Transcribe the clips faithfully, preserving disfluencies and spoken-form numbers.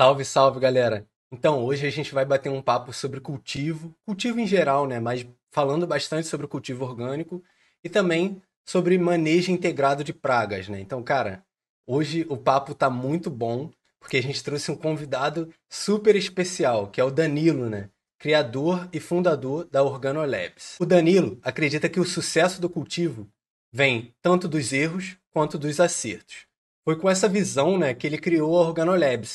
Salve, salve, galera! Então, hoje a gente vai bater um papo sobre cultivo, cultivo em geral, né? Mas falando bastante sobre cultivo orgânico e também sobre manejo integrado de pragas, né? Então, cara, hoje o papo tá muito bom, porque a gente trouxe um convidado super especial, que é o Danilo, né? Criador e fundador da Organo Lab. O Danilo acredita que o sucesso do cultivo vem tanto dos erros quanto dos acertos. Foi com essa visão, né, que ele criou a Organo Lab,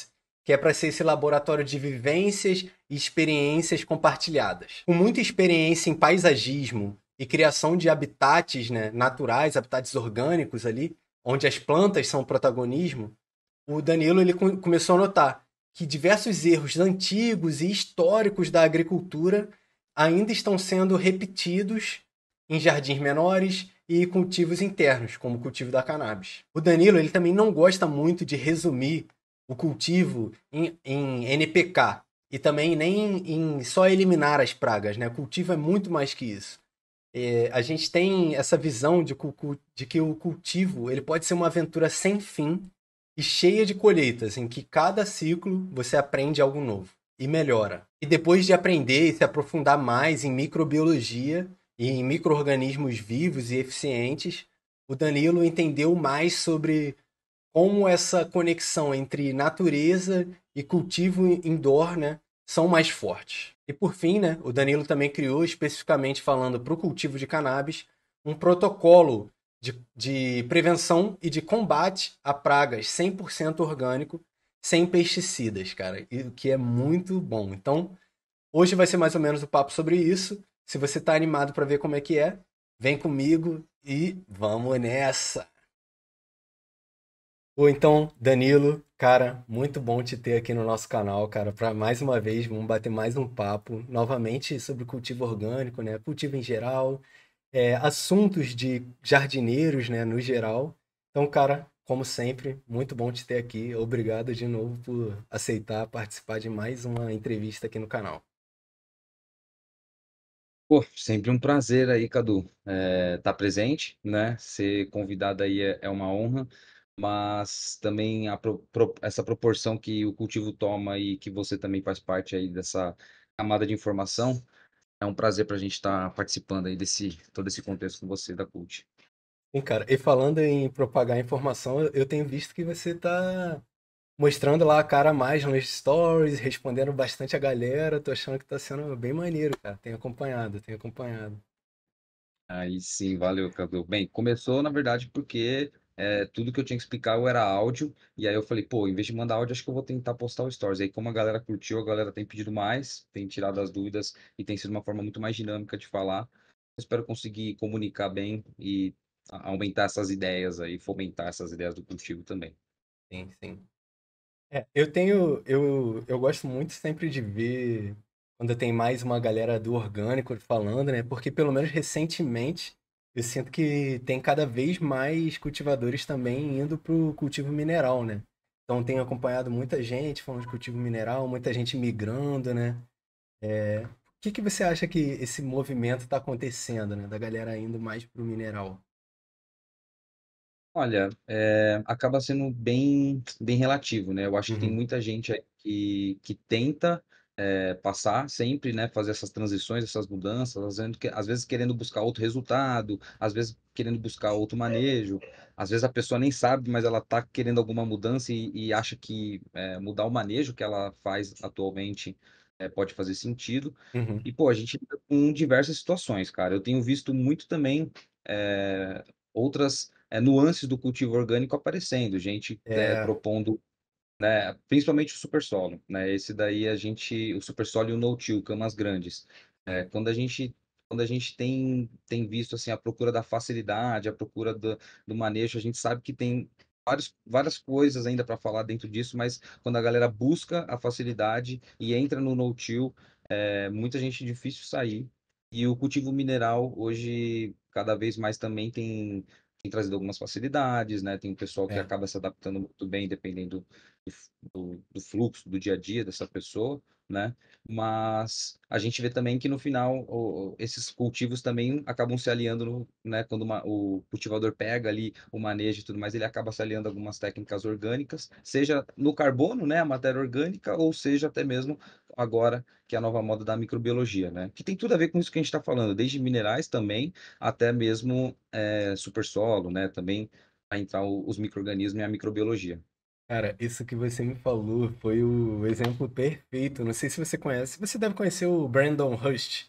que é para ser esse laboratório de vivências e experiências compartilhadas. Com muita experiência em paisagismo e criação de habitats, né, naturais, habitats orgânicos ali, onde as plantas são o protagonismo, o Danilo ele começou a notar que diversos erros antigos e históricos da agricultura ainda estão sendo repetidos em jardins menores e cultivos internos, como o cultivo da cannabis. O Danilo ele também não gosta muito de resumir o cultivo em, em N P K e também nem em só eliminar as pragas, né? O cultivo é muito mais que isso. É, a gente tem essa visão de, de que o cultivo ele pode ser uma aventura sem fim e cheia de colheitas, em que cada ciclo você aprende algo novo e melhora. E depois de aprender e se aprofundar mais em microbiologia e em micro-organismos vivos e eficientes, o Danilo entendeu mais sobre como essa conexão entre natureza e cultivo indoor, né, são mais fortes. E por fim, né, o Danilo também criou, especificamente falando para o cultivo de cannabis, um protocolo de, de prevenção e de combate a pragas cem por cento orgânico, sem pesticidas, cara, o que é muito bom. Então, hoje vai ser mais ou menos o papo sobre isso. Se você está animado para ver como é que é, vem comigo e vamos nessa! Ou então, Danilo, cara, muito bom te ter aqui no nosso canal, cara, para mais uma vez, vamos bater mais um papo, novamente sobre cultivo orgânico, né, cultivo em geral, é, assuntos de jardineiros, né, no geral. Então, cara, como sempre, muito bom te ter aqui, obrigado de novo por aceitar participar de mais uma entrevista aqui no canal. Pô, sempre um prazer aí, Cadu, é, tá presente, né, ser convidado aí é, é uma honra. Mas também a pro, pro, essa proporção que o cultivo toma e que você também faz parte aí dessa camada de informação, é um prazer para a gente estar tá participando aí desse todo esse contexto com você da Cult. Sim, cara, e falando em propagar informação, eu tenho visto que você está mostrando lá a cara mais nos stories, respondendo bastante a galera, tô achando que tá sendo bem maneiro, cara, tenho acompanhado, tenho acompanhado. Aí sim, valeu, Cadu. Bem, começou na verdade porque... É, tudo que eu tinha que explicar eu era áudio, e aí eu falei, pô, em vez de mandar áudio, acho que eu vou tentar postar o Stories. Aí como a galera curtiu, a galera tem pedido mais, tem tirado as dúvidas, e tem sido uma forma muito mais dinâmica de falar. Eu espero conseguir comunicar bem e aumentar essas ideias aí, fomentar essas ideias do cultivo também. Sim, sim. É, eu tenho, eu, eu gosto muito sempre de ver quando tem mais uma galera do orgânico falando, né, porque pelo menos recentemente... Eu sinto que tem cada vez mais cultivadores também indo para o cultivo mineral, né? Então, tenho acompanhado muita gente falando de cultivo mineral, muita gente migrando, né? É... O que, que você acha que esse movimento está acontecendo, né? Da galera indo mais para o mineral? Olha, é... acaba sendo bem, bem relativo, né? Eu acho uhum. que tem muita gente aí que, que tenta... É, passar sempre, né, fazer essas transições, essas mudanças, às vezes querendo buscar outro resultado, às vezes querendo buscar outro manejo, às vezes a pessoa nem sabe, mas ela tá querendo alguma mudança e, e acha que é, mudar o manejo que ela faz atualmente é, pode fazer sentido. Uhum. E, pô, a gente lida com diversas situações, cara. Eu tenho visto muito também é, outras é, nuances do cultivo orgânico aparecendo, gente é. É, propondo... Né, principalmente o supersolo, né? Esse daí a gente, o supersolo e o no-till, camas grandes. É, quando a gente, quando a gente tem, tem visto assim a procura da facilidade, a procura do, do manejo, a gente sabe que tem vários, várias coisas ainda para falar dentro disso, mas quando a galera busca a facilidade e entra no no-till, é, muita gente é difícil sair. E o cultivo mineral hoje cada vez mais também tem Tem trazido algumas facilidades, né? Tem um pessoal que é. acaba se adaptando muito bem, dependendo do, do, do fluxo do dia a dia dessa pessoa, né? Mas a gente vê também que no final o, esses cultivos também acabam se aliando, no, né? Quando uma, o cultivador pega ali o manejo e tudo mais, ele acaba se aliando algumas técnicas orgânicas, seja no carbono, né? A matéria orgânica, ou seja até mesmo agora que é a nova moda da microbiologia, né? Que tem tudo a ver com isso que a gente está falando, desde minerais também até mesmo é, supersolo, né? Também vai entrar o, os micro-organismos e a microbiologia. Cara, isso que você me falou foi o exemplo perfeito. Não sei se você conhece. Você deve conhecer o Brandon Hust.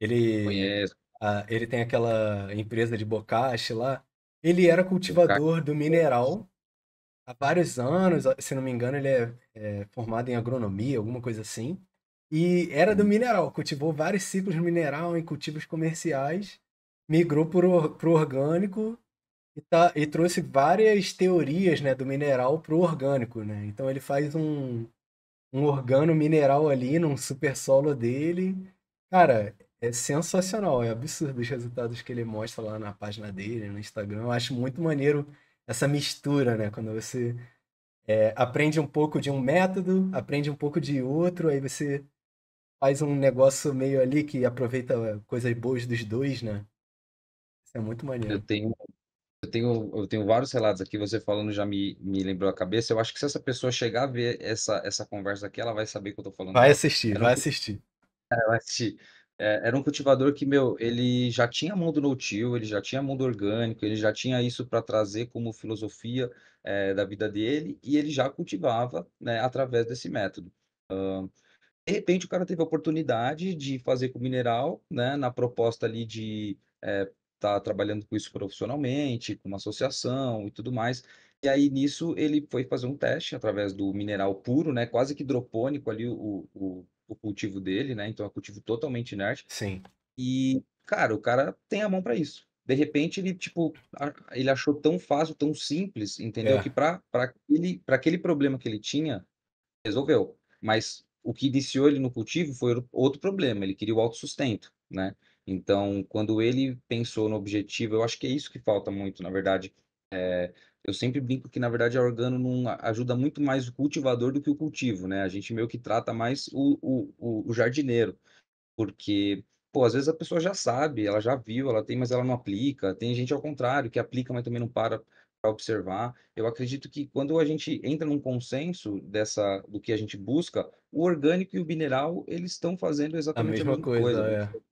Ele, Conheço. Ah, ele tem aquela empresa de Bokashi lá. Ele era cultivador Bokashi. do mineral há vários anos. Se não me engano, ele é, é formado em agronomia, alguma coisa assim. E era do mineral. Cultivou vários ciclos de mineral em cultivos comerciais. Migrou pro, pro orgânico. E, tá, e trouxe várias teorias, né, do mineral para o orgânico, né? Então ele faz um, um organo mineral ali num supersolo dele. Cara, é sensacional, é absurdo os resultados que ele mostra lá na página dele, no Instagram. Eu acho muito maneiro essa mistura, né? Quando você é, aprende um pouco de um método, aprende um pouco de outro, aí você faz um negócio meio ali que aproveita coisas boas dos dois, né? Isso é muito maneiro. Eu tenho... Eu tenho, eu tenho vários relatos aqui, você falando já me, me lembrou a cabeça. Eu acho que se essa pessoa chegar a ver essa, essa conversa aqui, ela vai saber o que eu tô falando. Vai assistir, vai assistir. Vai assistir. Era um cultivador que, meu, ele já tinha mundo no-till, ele já tinha mundo orgânico, ele já tinha isso para trazer como filosofia é, da vida dele, e ele já cultivava, né, através desse método. Uh, de repente, o cara teve a oportunidade de fazer com mineral, né, na proposta ali de... É, tá trabalhando com isso profissionalmente, com uma associação e tudo mais. E aí, nisso, ele foi fazer um teste através do mineral puro, né? Quase que hidropônico ali o, o, o cultivo dele, né? Então, é um cultivo totalmente inerte. Sim. E, cara, o cara tem a mão para isso. De repente, ele, tipo, ele achou tão fácil, tão simples, entendeu? É. Que para aquele, aquele problema que ele tinha, resolveu. Mas o que iniciou ele no cultivo foi outro problema. Ele queria o autossustento, né? Então, quando ele pensou no objetivo, eu acho que é isso que falta muito, na verdade. É, eu sempre brinco que, na verdade, a organo não ajuda muito mais o cultivador do que o cultivo, né? A gente meio que trata mais o, o, o jardineiro, porque, pô, às vezes a pessoa já sabe, ela já viu, ela tem, mas ela não aplica. Tem gente ao contrário, que aplica, mas também não para para observar. Eu acredito que quando a gente entra num consenso dessa, do que a gente busca, o orgânico e o mineral, eles estão fazendo exatamente a mesma, a mesma coisa. coisa é.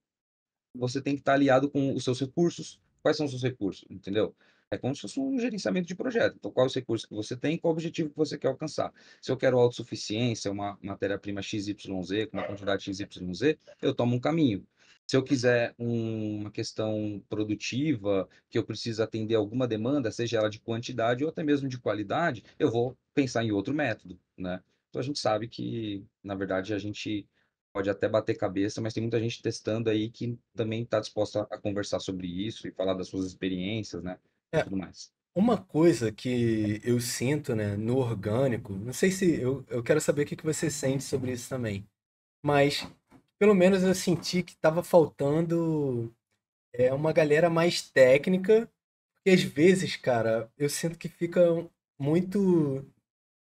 Você tem que estar aliado com os seus recursos. Quais são os seus recursos, entendeu? É como se fosse um gerenciamento de projeto. Então, qual é o recurso que você tem, qual é o objetivo que você quer alcançar. Se eu quero autossuficiência, uma matéria-prima X Y Z, com uma quantidade X Y Z, eu tomo um caminho. Se eu quiser um, uma questão produtiva, que eu preciso atender alguma demanda, seja ela de quantidade ou até mesmo de qualidade, eu vou pensar em outro método, né? Então, a gente sabe que, na verdade, a gente... pode até bater cabeça, mas tem muita gente testando aí que também está disposta a conversar sobre isso e falar das suas experiências, né? É, e tudo mais. Uma coisa que eu sinto, né, no orgânico, não sei se... Eu, eu quero saber o que você sente sobre isso também. Mas, pelo menos, eu senti que estava faltando é, uma galera mais técnica. Porque, às vezes, cara, eu sinto que fica muito...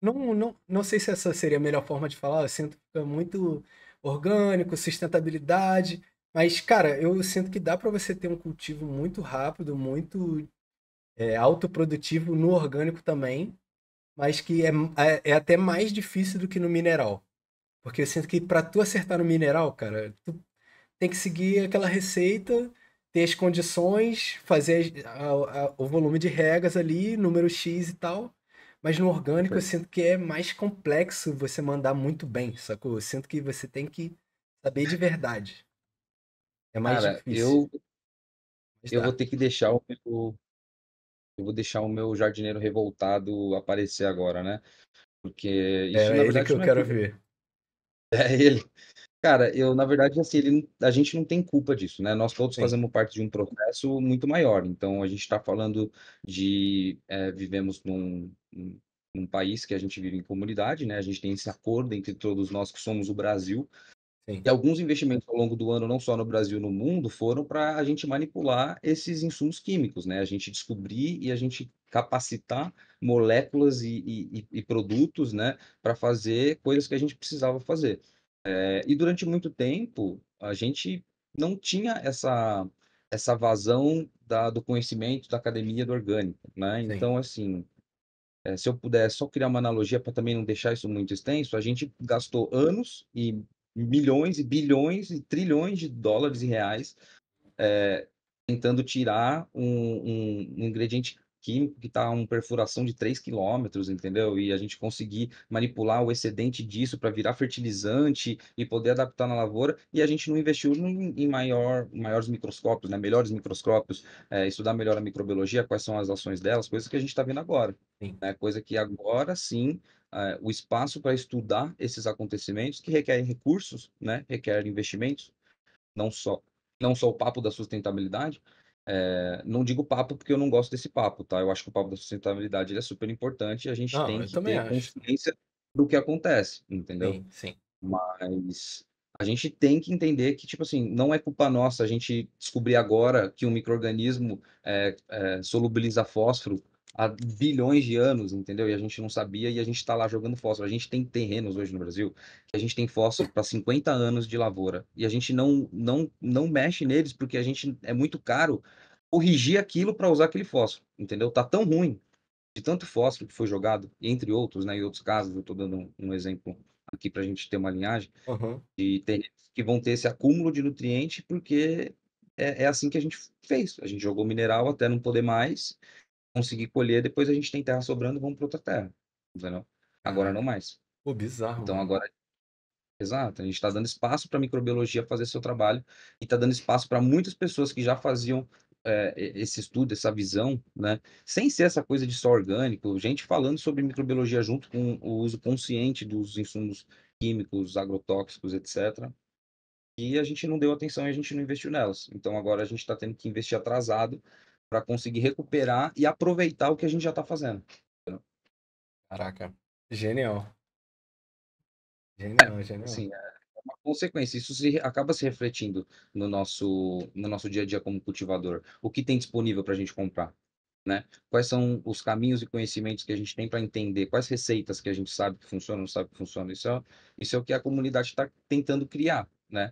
Não, não, não sei se essa seria a melhor forma de falar. Eu sinto que fica muito... orgânico, sustentabilidade, mas, cara, eu sinto que dá para você ter um cultivo muito rápido, muito é, autoprodutivo no orgânico também, mas que é, é até mais difícil do que no mineral, porque eu sinto que para tu acertar no mineral, cara, tu tem que seguir aquela receita, ter as condições, fazer a, a, o volume de regas ali, número X e tal. Mas no orgânico eu sinto que é mais complexo você mandar muito bem, sacou? Eu sinto que você tem que saber de verdade. É mais Cara, difícil. Eu, eu vou ter que deixar o meu, eu vou deixar o meu jardineiro revoltado aparecer agora, né? Porque isso, é na ele verdade, que eu quero é... ver. É ele. Cara, eu, na verdade, assim, ele, a gente não tem culpa disso, né? Nós todos Sim. fazemos parte de um processo muito maior. Então, a gente está falando de... É, vivemos num... num país que a gente vive em comunidade, né? A gente tem esse acordo entre todos nós que somos o Brasil, Sim. E alguns investimentos ao longo do ano, não só no Brasil, no mundo, foram para a gente manipular esses insumos químicos, né? A gente descobrir e a gente capacitar moléculas e, e, e produtos, né, para fazer coisas que a gente precisava fazer. É, e durante muito tempo, a gente não tinha essa, essa vazão da, do conhecimento da academia do orgânico, né? Sim. Então, assim... É, se eu puder só criar uma analogia para também não deixar isso muito extenso, a gente gastou anos e milhões e bilhões e trilhões de dólares e reais é, tentando tirar um, um, um ingrediente químico que está a uma perfuração de três quilômetros, entendeu? E a gente conseguir manipular o excedente disso para virar fertilizante e poder adaptar na lavoura, e a gente não investiu em, em maior, maiores microscópios, né? Melhores microscópios, é, estudar melhor a microbiologia, quais são as ações delas, coisas que a gente está vendo agora. Sim. Né? Coisa que agora sim, é, o espaço para estudar esses acontecimentos que requerem recursos, né? Requerem investimentos, não só, não só o papo da sustentabilidade. É, não digo papo porque eu não gosto desse papo, tá? Eu acho que o papo da sustentabilidade ele é super importante e a gente não, tem que ter acho. consciência do que acontece, entendeu? Sim, sim. Mas a gente tem que entender que, tipo assim, não é culpa nossa a gente descobrir agora que um micro-organismo é, é, solubiliza fósforo há bilhões de anos, entendeu? E a gente não sabia e a gente está lá jogando fósforo. A gente tem terrenos hoje no Brasil que a gente tem fósforo para cinquenta anos de lavoura e a gente não, não, não mexe neles porque a gente é muito caro corrigir aquilo para usar aquele fósforo, entendeu? Tá tão ruim de tanto fósforo que foi jogado, entre outros, né? Em outros casos, eu estou dando um, um exemplo aqui para a gente ter uma linhagem uhum. de terrenos que vão ter esse acúmulo de nutriente porque é, é assim que a gente fez. A gente jogou mineral até não poder mais conseguir colher, depois a gente tem terra sobrando, vamos para outra terra, entendeu? Agora não mais. Pô, bizarro. Então agora, exato, a gente está dando espaço para a microbiologia fazer seu trabalho e está dando espaço para muitas pessoas que já faziam é, esse estudo, essa visão, né? Sem ser essa coisa de só orgânico, gente falando sobre microbiologia junto com o uso consciente dos insumos químicos, agrotóxicos, etcétera. E a gente não deu atenção e a gente não investiu nelas. Então agora a gente está tendo que investir atrasado para conseguir recuperar e aproveitar o que a gente já está fazendo. Caraca, genial. Genial, genial. Sim, é uma consequência. Isso se, acaba se refletindo no nosso, no nosso dia a dia como cultivador. O que tem disponível para a gente comprar? Né? Quais são os caminhos e conhecimentos que a gente tem para entender? Quais receitas que a gente sabe que funcionam, não sabe que funcionam? Isso é, isso é o que a comunidade está tentando criar, né?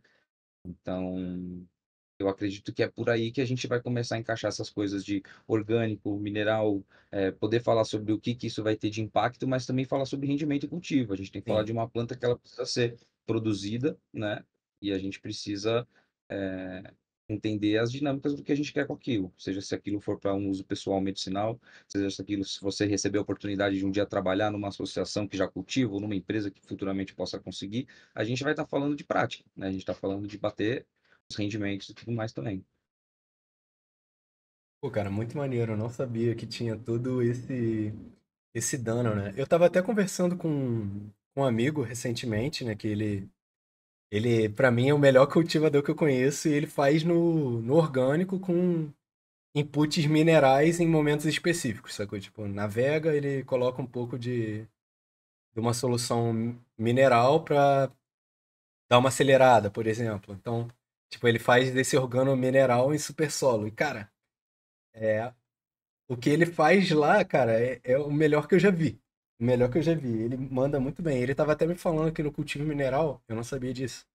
Então... eu acredito que é por aí que a gente vai começar a encaixar essas coisas de orgânico, mineral, é, poder falar sobre o que, que isso vai ter de impacto, mas também falar sobre rendimento e cultivo. A gente tem que Sim. falar de uma planta que ela precisa ser produzida, né? E a gente precisa é, entender as dinâmicas do que a gente quer com aquilo. Seja se aquilo for para um uso pessoal medicinal, seja se aquilo se você receber a oportunidade de um dia trabalhar numa associação que já cultiva ou numa empresa que futuramente possa conseguir, a gente vai estar tá falando de prática, né? A gente está falando de bater os rendimentos e tudo mais também. Pô, cara, muito maneiro. Eu não sabia que tinha todo esse, esse dano, né? Eu tava até conversando com um amigo recentemente, né? Que ele, ele pra mim, é o melhor cultivador que eu conheço e ele faz no, no orgânico com inputs minerais em momentos específicos, sacou? Tipo, na vega ele coloca um pouco de, de uma solução mineral pra dar uma acelerada, por exemplo. Então, tipo, ele faz desse organo mineral em supersolo. E, cara, é... o que ele faz lá, cara, é, é o melhor que eu já vi. O melhor que eu já vi. Ele manda muito bem. Ele tava até me falando que no cultivo mineral, eu não sabia disso.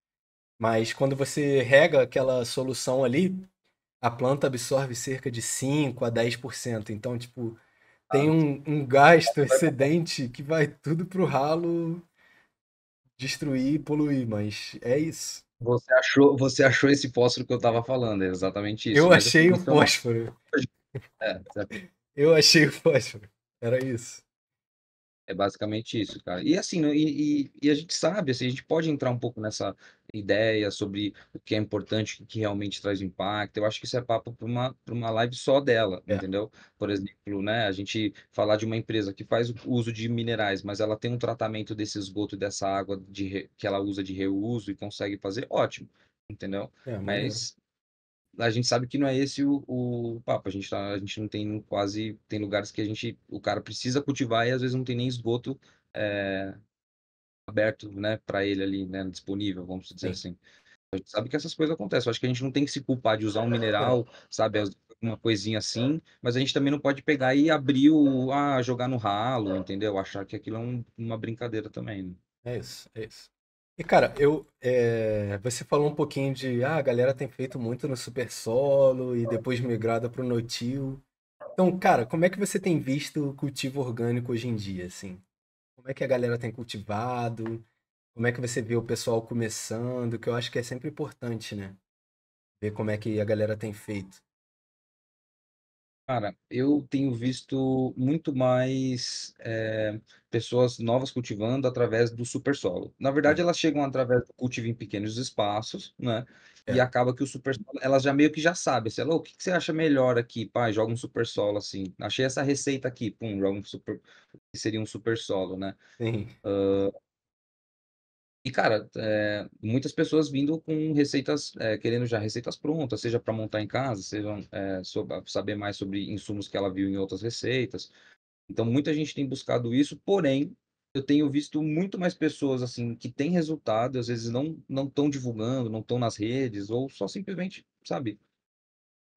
Mas quando você rega aquela solução ali, a planta absorve cerca de cinco a dez por cento. Então, tipo, tem um, um gasto excedente que vai tudo pro ralo, destruir e poluir. Mas é isso. Você achou, você achou esse fósforo que eu tava falando, é exatamente isso. Eu achei eu o fósforo. É, eu achei o fósforo, era isso. É basicamente isso, cara. E assim, e, e, e a gente sabe, assim, a gente pode entrar um pouco nessa ideia sobre o que é importante, o que realmente traz impacto. Eu acho que isso é papo para uma, para uma live só dela, é. Entendeu? Por exemplo, né, a gente falar de uma empresa que faz o uso de minerais, mas ela tem um tratamento desse esgoto, dessa água de re... que ela usa de reuso e consegue fazer, ótimo, entendeu? É, mas... é. A gente sabe que não é esse o, o papo, a gente, tá, a gente não tem quase, tem lugares que a gente, o cara precisa cultivar e às vezes não tem nem esgoto é, aberto, né, para ele ali, né, disponível, vamos dizer Sim. assim. A gente sabe que essas coisas acontecem. Eu acho que a gente não tem que se culpar de usar um mineral, sabe, uma coisinha assim, mas a gente também não pode pegar e abrir o... Ah, jogar no ralo, entendeu? Achar que aquilo é um, uma brincadeira também. É isso, é isso. E, cara, eu, é... você falou um pouquinho de... Ah, a galera tem feito muito no supersolo e depois migrada pro no-till. Então, cara, como é que você tem visto o cultivo orgânico hoje em dia, assim? Como é que a galera tem cultivado? Como é que você vê o pessoal começando? Que eu acho que é sempre importante, né? Ver como é que a galera tem feito. Cara, eu tenho visto muito mais é, pessoas novas cultivando através do supersolo. Na verdade, elas chegam através do cultivo em pequenos espaços, né? É. E acaba que o supersolo, elas já meio que já sabem. Sei lá, o que, que você acha melhor aqui? Pai, joga um supersolo assim. Achei essa receita aqui, pum, joga um super... Seria um supersolo, né? Sim. Uh... E, cara, é, muitas pessoas vindo com receitas, é, querendo já receitas prontas, seja para montar em casa, seja é, sobre, saber mais sobre insumos que ela viu em outras receitas. Então, muita gente tem buscado isso, porém, eu tenho visto muito mais pessoas, assim, que têm resultado, às vezes não não tão divulgando, não estão nas redes, ou só simplesmente, sabe,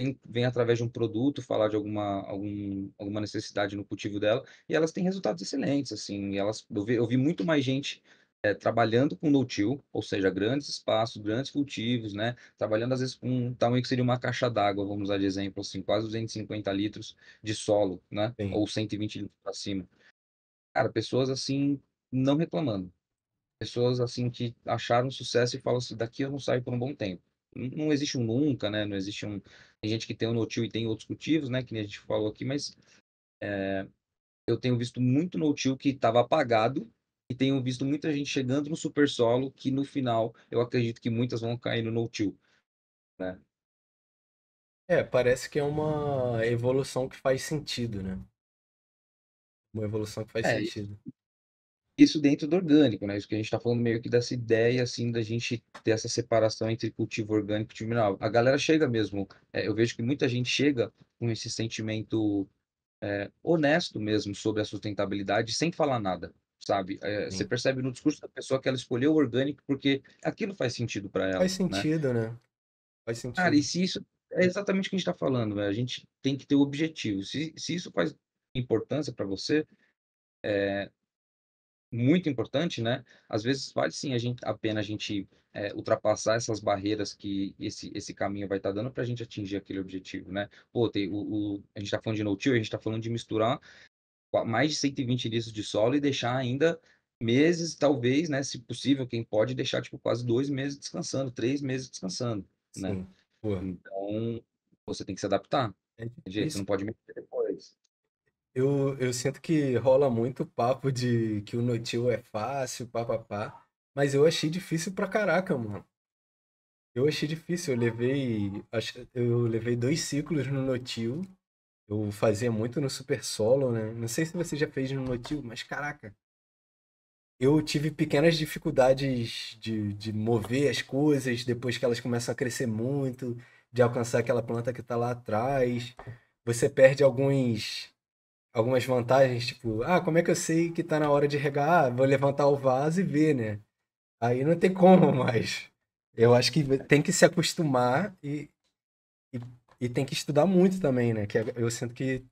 vem, vem através de um produto falar de alguma, algum, alguma necessidade no cultivo dela, e elas têm resultados excelentes, assim, e elas, eu vi, eu vi muito mais gente... É, trabalhando com no-till, ou seja, grandes espaços, grandes cultivos, né? Trabalhando, às vezes, com um tamanho que seria uma caixa d'água, vamos usar de exemplo, assim, quase duzentos e cinquenta litros de solo, né? Sim. Ou cento e vinte litros para cima. Cara, pessoas, assim, não reclamando. Pessoas, assim, que acharam sucesso e falam assim, daqui eu não saio por um bom tempo. Não existe um nunca, né? Não existe um... Tem gente que tem o no-till e tem outros cultivos, né? Que nem a gente falou aqui, mas... É... Eu tenho visto muito no-till que estava apagado, e tenho visto muita gente chegando no supersolo que no final eu acredito que muitas vão cair no no-till, né? É, parece que é uma evolução que faz sentido, né? Uma evolução que faz é, sentido. Isso dentro do orgânico, né? Isso que a gente tá falando meio que dessa ideia, assim, da gente ter essa separação entre cultivo orgânico e cultivo mineral. A galera chega mesmo, é, eu vejo que muita gente chega com esse sentimento é, honesto mesmo sobre a sustentabilidade sem falar nada. Sabe, é, você percebe no discurso da pessoa que ela escolheu o orgânico porque aquilo faz sentido para ela. Faz sentido, né? né? Faz sentido. Cara, e se isso é exatamente o que a gente está falando, né? A gente tem que ter o um objetivo. Se, se isso faz importância para você, é muito importante, né? Às vezes vale sim a, gente, a pena a gente é, ultrapassar essas barreiras que esse, esse caminho vai estar tá dando para a gente atingir aquele objetivo, né? Pô, tem, o, o, a gente está falando de no-till, a gente está falando de misturar mais de cento e vinte litros de solo e deixar ainda meses, talvez, né, se possível, quem pode deixar tipo quase dois meses descansando, três meses descansando, Sim. né? Pô. Então você tem que se adaptar, é difícil. Você não pode mexer depois. Eu, eu sinto que rola muito papo de que o no-till é fácil, papapá, mas eu achei difícil pra caraca, mano. Eu achei difícil, eu levei, eu levei dois ciclos no no-till. Eu fazia muito no supersolo, né? Não sei se você já fez no no-till, mas caraca. Eu tive pequenas dificuldades de, de mover as coisas depois que elas começam a crescer muito, de alcançar aquela planta que está lá atrás. Você perde alguns, algumas vantagens, tipo, ah, como é que eu sei que está na hora de regar? Ah, vou levantar o vaso e ver, né? Aí não tem como mais. Eu acho que tem que se acostumar e... e... E tem que estudar muito também, né? Que eu sinto que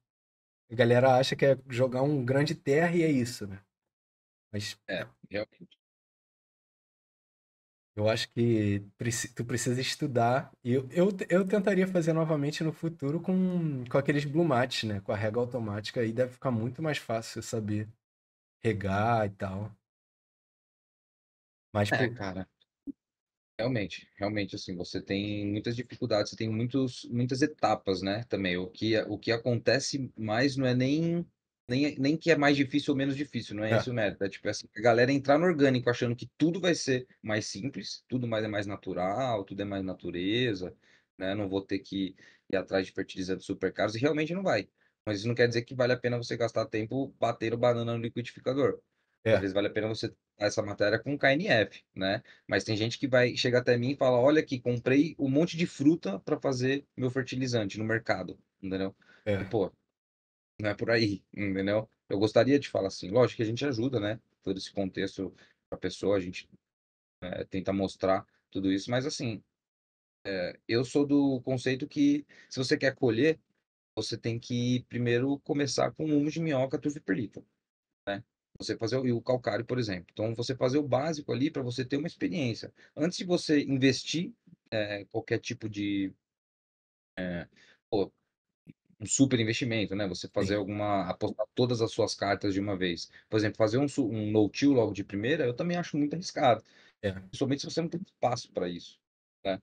a galera acha que é jogar um grande terra e é isso, né? Mas é, realmente. Eu acho que tu precisa estudar. E eu, eu, eu tentaria fazer novamente no futuro com, com aqueles Blue Mates, né? Com a rega automática. Aí deve ficar muito mais fácil saber regar e tal. Mas, é, pô, cara... Realmente, realmente, assim, você tem muitas dificuldades, você tem muitos, muitas etapas, né, também. O que, o que acontece mais não é nem, nem, nem que é mais difícil ou menos difícil, não é, é. isso, né? É tipo assim, a galera entrar no orgânico achando que tudo vai ser mais simples, tudo mais é mais natural, tudo é mais natureza, né? Não vou ter que ir atrás de fertilizantes super caros, e realmente não vai. Mas isso não quer dizer que vale a pena você gastar tempo batendo banana no liquidificador. É. Às vezes vale a pena você dar essa matéria com K N F, né? Mas tem gente que vai chegar até mim e fala, olha aqui, comprei um monte de fruta para fazer meu fertilizante no mercado, entendeu? É. E, pô, não é por aí, entendeu? Eu gostaria de falar assim, lógico que a gente ajuda, né? Todo esse contexto a pessoa, a gente é, tenta mostrar tudo isso, mas assim, é, eu sou do conceito que se você quer colher, você tem que primeiro começar com humus de minhoca, turfiperlita, né? Você fazer o, o calcário, por exemplo. Então, você fazer o básico ali para você ter uma experiência. Antes de você investir é, qualquer tipo de... É, pô, um super investimento, né? Você fazer Sim. alguma... apostar todas as suas cartas de uma vez. Por exemplo, fazer um, um no-till logo de primeira, eu também acho muito arriscado. É. Principalmente se você não tem espaço para isso, né?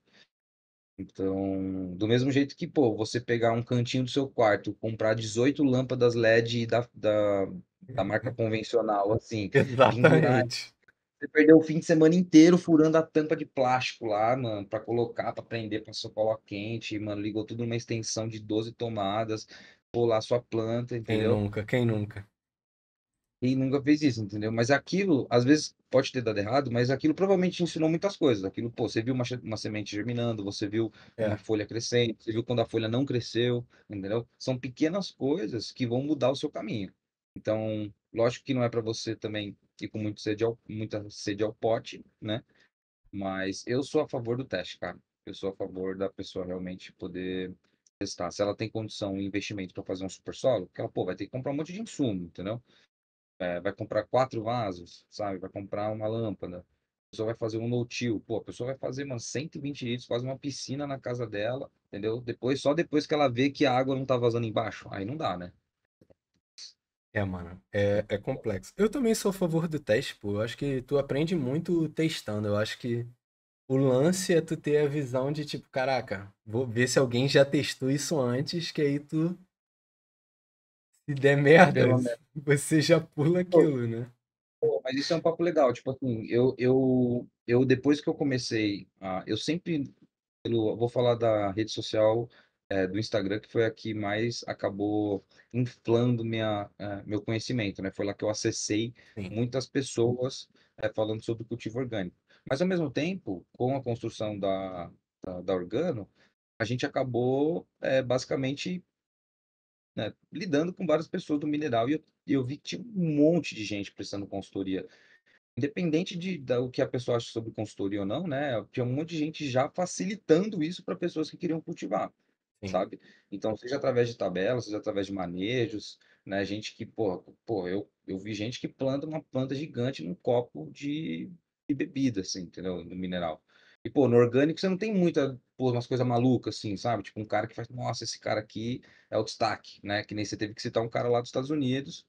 Então, do mesmo jeito que, pô, você pegar um cantinho do seu quarto, comprar dezoito lâmpadas L E D da, da, da marca convencional, assim. Exatamente. Você perdeu o fim de semana inteiro furando a tampa de plástico lá, mano, pra colocar, pra prender, pra sua cola quente, mano, ligou tudo numa extensão de doze tomadas, pôr lá sua planta, entendeu? Quem nunca, quem nunca? Quem nunca fez isso, entendeu? Mas aquilo, às vezes, pode ter dado errado, mas aquilo provavelmente ensinou muitas coisas. Aquilo, pô, você viu uma, uma semente germinando, você viu é. uma folha crescendo, você viu quando a folha não cresceu, entendeu? São pequenas coisas que vão mudar o seu caminho. Então, lógico que não é para você também ir com muito sede ao, muita sede ao pote, né? Mas eu sou a favor do teste, cara. Eu sou a favor da pessoa realmente poder testar. Se ela tem condição e investimento para fazer um super solo, porque ela, pô, vai ter que comprar um monte de insumo, entendeu? É, vai comprar quatro vasos, sabe? Vai comprar uma lâmpada. A pessoa vai fazer um no-till. Pô, a pessoa vai fazer, mano, cento e vinte litros, quase uma piscina na casa dela, entendeu? Depois, só depois que ela vê que a água não tá vazando embaixo. Aí não dá, né? É, mano. É, é complexo. Eu também sou a favor do teste, pô. Eu acho que tu aprende muito testando. Eu acho que o lance é tu ter a visão de, tipo, caraca, vou ver se alguém já testou isso antes, que aí tu... Se der merda, você já pula aquilo, né? Pô, mas isso é um papo legal. Tipo assim, eu, eu, eu depois que eu comecei, a, eu sempre, pelo, vou falar da rede social, é, do Instagram, que foi a que mais acabou inflando minha, é, meu conhecimento, né? Foi lá que eu acessei Sim. muitas pessoas é, falando sobre cultivo orgânico. Mas, ao mesmo tempo, com a construção da, da, da Organo, a gente acabou, é, basicamente... Né, lidando com várias pessoas do mineral, e eu, eu vi que tinha um monte de gente prestando consultoria. Independente de, da, o que a pessoa acha sobre consultoria ou não, né, tinha um monte de gente já facilitando isso para pessoas que queriam cultivar, Sim. sabe? Então, seja através de tabelas, seja através de manejos, né, gente que, porra, porra eu, eu vi gente que planta uma planta gigante num copo de, de bebida, assim, entendeu? No mineral. E, pô, no orgânico você não tem muita, pô, umas coisas malucas, assim, sabe? Tipo, um cara que faz, nossa, esse cara aqui é o destaque, né? Que nem você teve que citar um cara lá dos Estados Unidos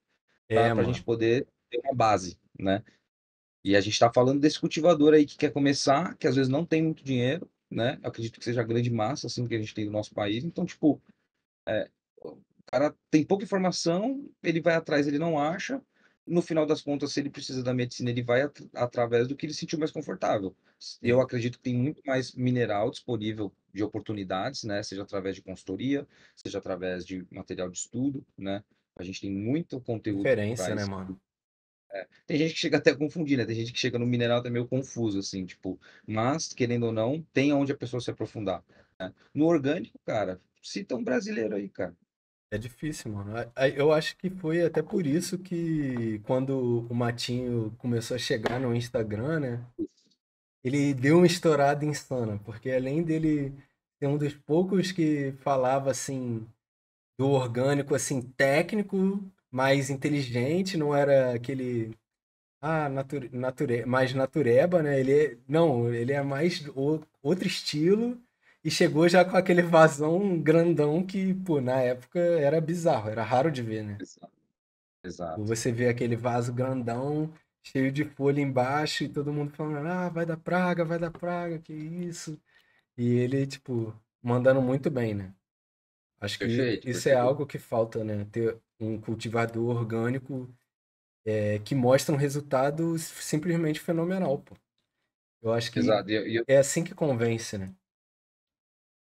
é, tá, pra gente poder ter uma base, né? E a gente tá falando desse cultivador aí que quer começar, que às vezes não tem muito dinheiro, né? Eu acredito que seja a grande massa, assim, que a gente tem no nosso país. Então, tipo, é, o cara tem pouca informação, ele vai atrás, ele não acha. No final das contas, se ele precisa da medicina, ele vai at- através do que ele sentiu mais confortável. Eu acredito que tem muito mais mineral disponível de oportunidades, né? Seja através de consultoria, seja através de material de estudo, né? A gente tem muito conteúdo. Diferença, né, mano? É. Tem gente que chega até a confundir, né? Tem gente que chega no mineral até meio confuso, assim, tipo... Mas, querendo ou não, tem onde a pessoa se aprofundar, né? No orgânico, cara, cita um brasileiro aí, cara. É difícil, mano. Eu acho que foi até por isso que quando o Matinho começou a chegar no Instagram, né? Ele deu uma estourada insana, porque além dele ser um dos poucos que falava, assim, do orgânico, assim, técnico, mais inteligente, não era aquele... Ah, nature, nature, mais natureba, né? Ele, não, ele é mais outro estilo... E chegou já com aquele vazão grandão que, pô, na época era bizarro, era raro de ver, né? Exato. Exato. Você vê aquele vaso grandão, cheio de folha embaixo e todo mundo falando, ah, vai dar praga, vai dar praga, que isso. E ele, tipo, mandando muito bem, né? Acho que perfeito, isso perfeito. É algo que falta, né? Ter um cultivador orgânico é, que mostra um resultado simplesmente fenomenal, pô. Eu acho que Exato. Eu, eu... é assim que convence, né?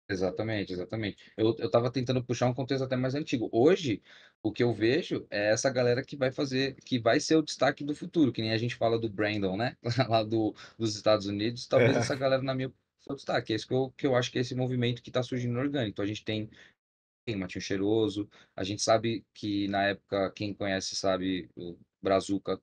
Exatamente, exatamente. Eu, eu tava tentando puxar um contexto até mais antigo. Hoje, o que eu vejo é essa galera que vai fazer, que vai ser o destaque do futuro, que nem a gente fala do Brandon, né? Lá do, dos Estados Unidos. Talvez é. essa galera, na minha opinião, seja o destaque. É isso que eu, que eu acho que é esse movimento que tá surgindo no orgânico. Então, a gente tem, tem Matinho Cheiroso, a gente sabe que na época, quem conhece sabe, o Brazuca,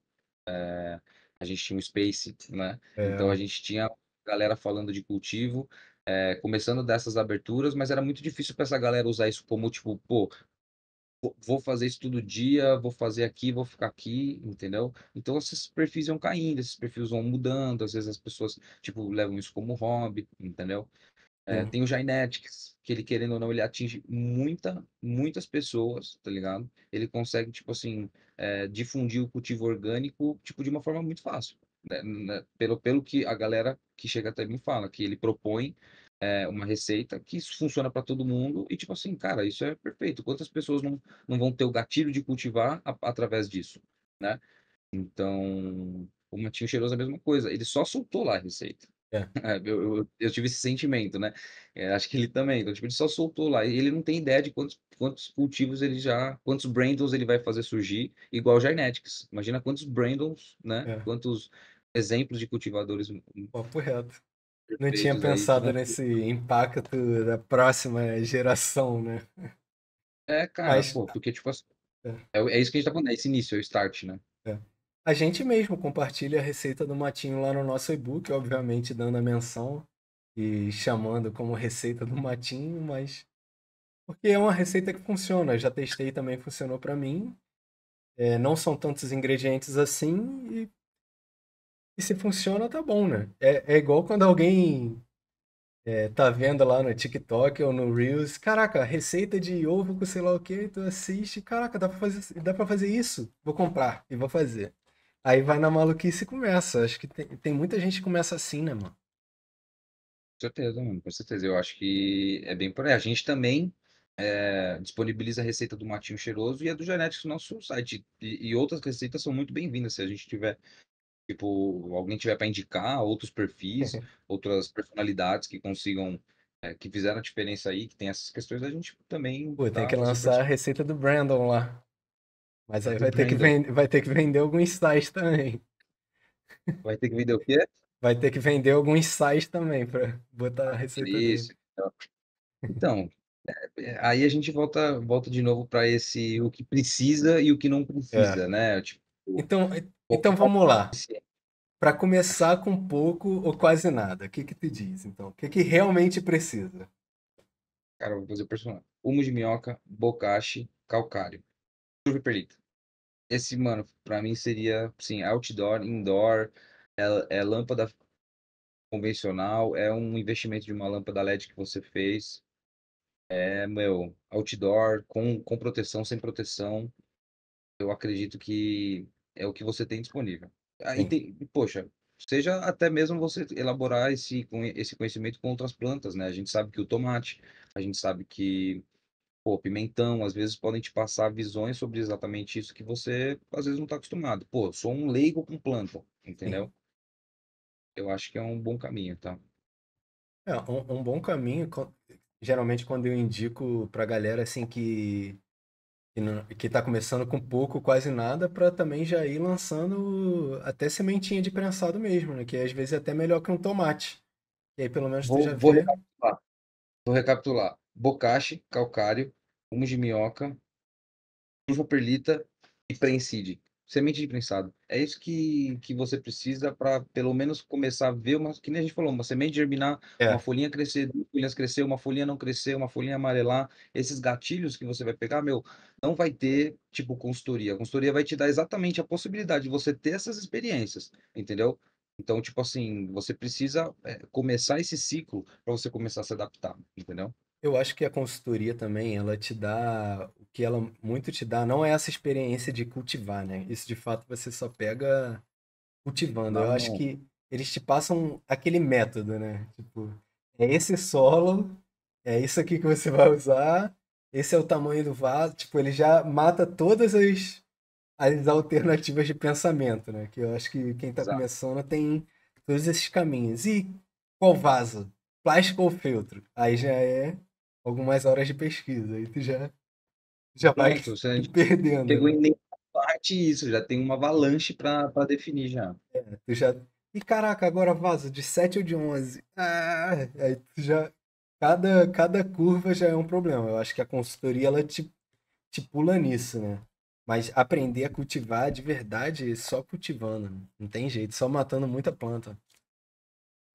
é, a gente tinha um space, né? É. Então a gente tinha galera falando de cultivo, é, começando dessas aberturas, mas era muito difícil para essa galera usar isso como, tipo, pô, vou fazer isso todo dia, vou fazer aqui, vou ficar aqui, entendeu? Então, esses perfis vão caindo, esses perfis vão mudando, às vezes as pessoas, tipo, levam isso como hobby, entendeu? É, tem o Jainetics, que ele, querendo ou não, ele atinge muita, muitas pessoas, tá ligado? Ele consegue, tipo assim, é, difundir o cultivo orgânico, tipo, de uma forma muito fácil, né? Pelo, pelo que a galera que chega até mim fala, que ele propõe é, uma receita que funciona para todo mundo e, tipo assim, cara, isso é perfeito. Quantas pessoas não, não vão ter o gatilho de cultivar a, através disso, né? Então, o Matinho Cheiroso é a mesma coisa. Ele só soltou lá a receita. É. É, eu, eu, eu tive esse sentimento, né? É, acho que ele também. Então, tipo, ele só soltou lá. Ele não tem ideia de quantos, quantos cultivos ele já... Quantos Brandons ele vai fazer surgir, igual o Jainetics. Imagina quantos Brandons, né? É. Quantos exemplos de cultivadores... Papo reto. Não tinha pensado aí, né? Nesse impacto da próxima geração, né? É, cara. Mas... pô, porque, tipo assim... É. É, é isso que a gente tá falando. É esse início, é o start, né? É. A gente mesmo compartilha a receita do Matinho lá no nosso e-book, obviamente dando a menção e chamando como receita do Matinho, mas porque é uma receita que funciona. Eu já testei também, funcionou para mim. É, não são tantos ingredientes assim e, e se funciona, tá bom, né? É, é igual quando alguém é, tá vendo lá no TikTok ou no Reels, caraca, receita de ovo com sei lá o que, tu assiste, caraca, dá pra fazer, dá pra fazer isso? Vou comprar e vou fazer. Aí vai na maluquice e começa. Acho que tem, tem muita gente que começa assim, né, mano? Com certeza, mano. Com certeza. Eu acho que é bem por aí. A gente também é, disponibiliza a receita do Matinho Cheiroso e a do Jainetics no nosso site. E, e outras receitas são muito bem-vindas. Se a gente tiver, tipo, alguém tiver para indicar outros perfis, uhum. outras personalidades que consigam, é, que fizeram a diferença aí, que tem essas questões, a gente também... Pô, tem que lançar a receita do Brandon lá. Mas aí vai ter, que vender, vai ter que vender alguns sites também. Vai ter que vender o quê? Vai ter que vender alguns sites também para botar a receita Isso. dele. Então, aí a gente volta, volta de novo para esse o que precisa e o que não precisa, é. né? Tipo, então, então vamos lá. Para começar com pouco ou quase nada, o que que tu diz, então? O que que realmente precisa? Cara, eu vou fazer o personagem. Humo de minhoca, bokashi, calcário. Perlita. Esse, mano, pra mim seria, assim, outdoor, indoor, é, é lâmpada convencional, é um investimento de uma lâmpada L E D que você fez, é, meu, outdoor, com, com proteção, sem proteção, eu acredito que é o que você tem disponível. Aí tem, poxa, seja até mesmo você elaborar esse, esse conhecimento com outras plantas, né? A gente sabe que o tomate, a gente sabe que... Pô, pimentão, às vezes podem te passar visões sobre exatamente isso que você, às vezes, não está acostumado. Pô, sou um leigo com planta, entendeu? Sim. Eu acho que é um bom caminho, tá? É, um, um bom caminho, geralmente quando eu indico pra galera, assim, que, que, não, que tá começando com pouco, quase nada, pra também já ir lançando até sementinha de prensado mesmo, né? Que às vezes é até melhor que um tomate. E aí, pelo menos, vou, tu já vou vê... recapitular. Vou recapitular. Bokashi, calcário, humo de minhoca, turfa perlita e prenside. Semente de prensado. É isso que, que você precisa para pelo menos começar a ver, uma, que nem a gente falou, uma semente germinar, é. uma folhinha crescer, duas folhinhas crescer, uma folhinha não crescer, uma folhinha amarelar. Esses gatilhos que você vai pegar, meu, não vai ter, tipo, consultoria. A consultoria vai te dar exatamente a possibilidade de você ter essas experiências, entendeu? Então, tipo assim, você precisa começar esse ciclo para você começar a se adaptar, entendeu? Eu acho que a consultoria também, ela te dá, o que ela muito te dá, não é essa experiência de cultivar, né? Isso, de fato, você só pega cultivando. Não, Eu não. acho que eles te passam aquele método, né? Tipo, é esse solo, é isso aqui que você vai usar, esse é o tamanho do vaso. Tipo, ele já mata todas as, as alternativas de pensamento, né? Que eu acho que quem tá Exato. começando tem todos esses caminhos. E qual vaso? Plástico ou filtro? Aí já é... algumas horas de pesquisa, aí tu já, já vai Pronto, te perdendo. Pegou em nenhuma parte isso, já tem uma avalanche pra, pra definir já. É, tu já. E caraca, agora vaso de sete ou de onze? Ah, aí tu já. Cada, cada curva já é um problema. Eu acho que a consultoria ela te, te pula nisso, né? Mas aprender a cultivar de verdade só cultivando. Não tem jeito, só matando muita planta.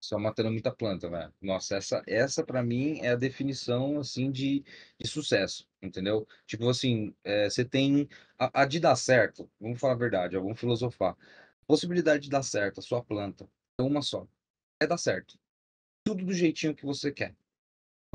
Só matando muita planta, velho. Nossa, essa, essa para mim é a definição, assim, de, de sucesso, entendeu? Tipo assim, é, você tem a, a de dar certo, vamos falar a verdade, ó, vamos filosofar. Possibilidade de dar certo, a sua planta, é uma só. É dar certo. Tudo do jeitinho que você quer.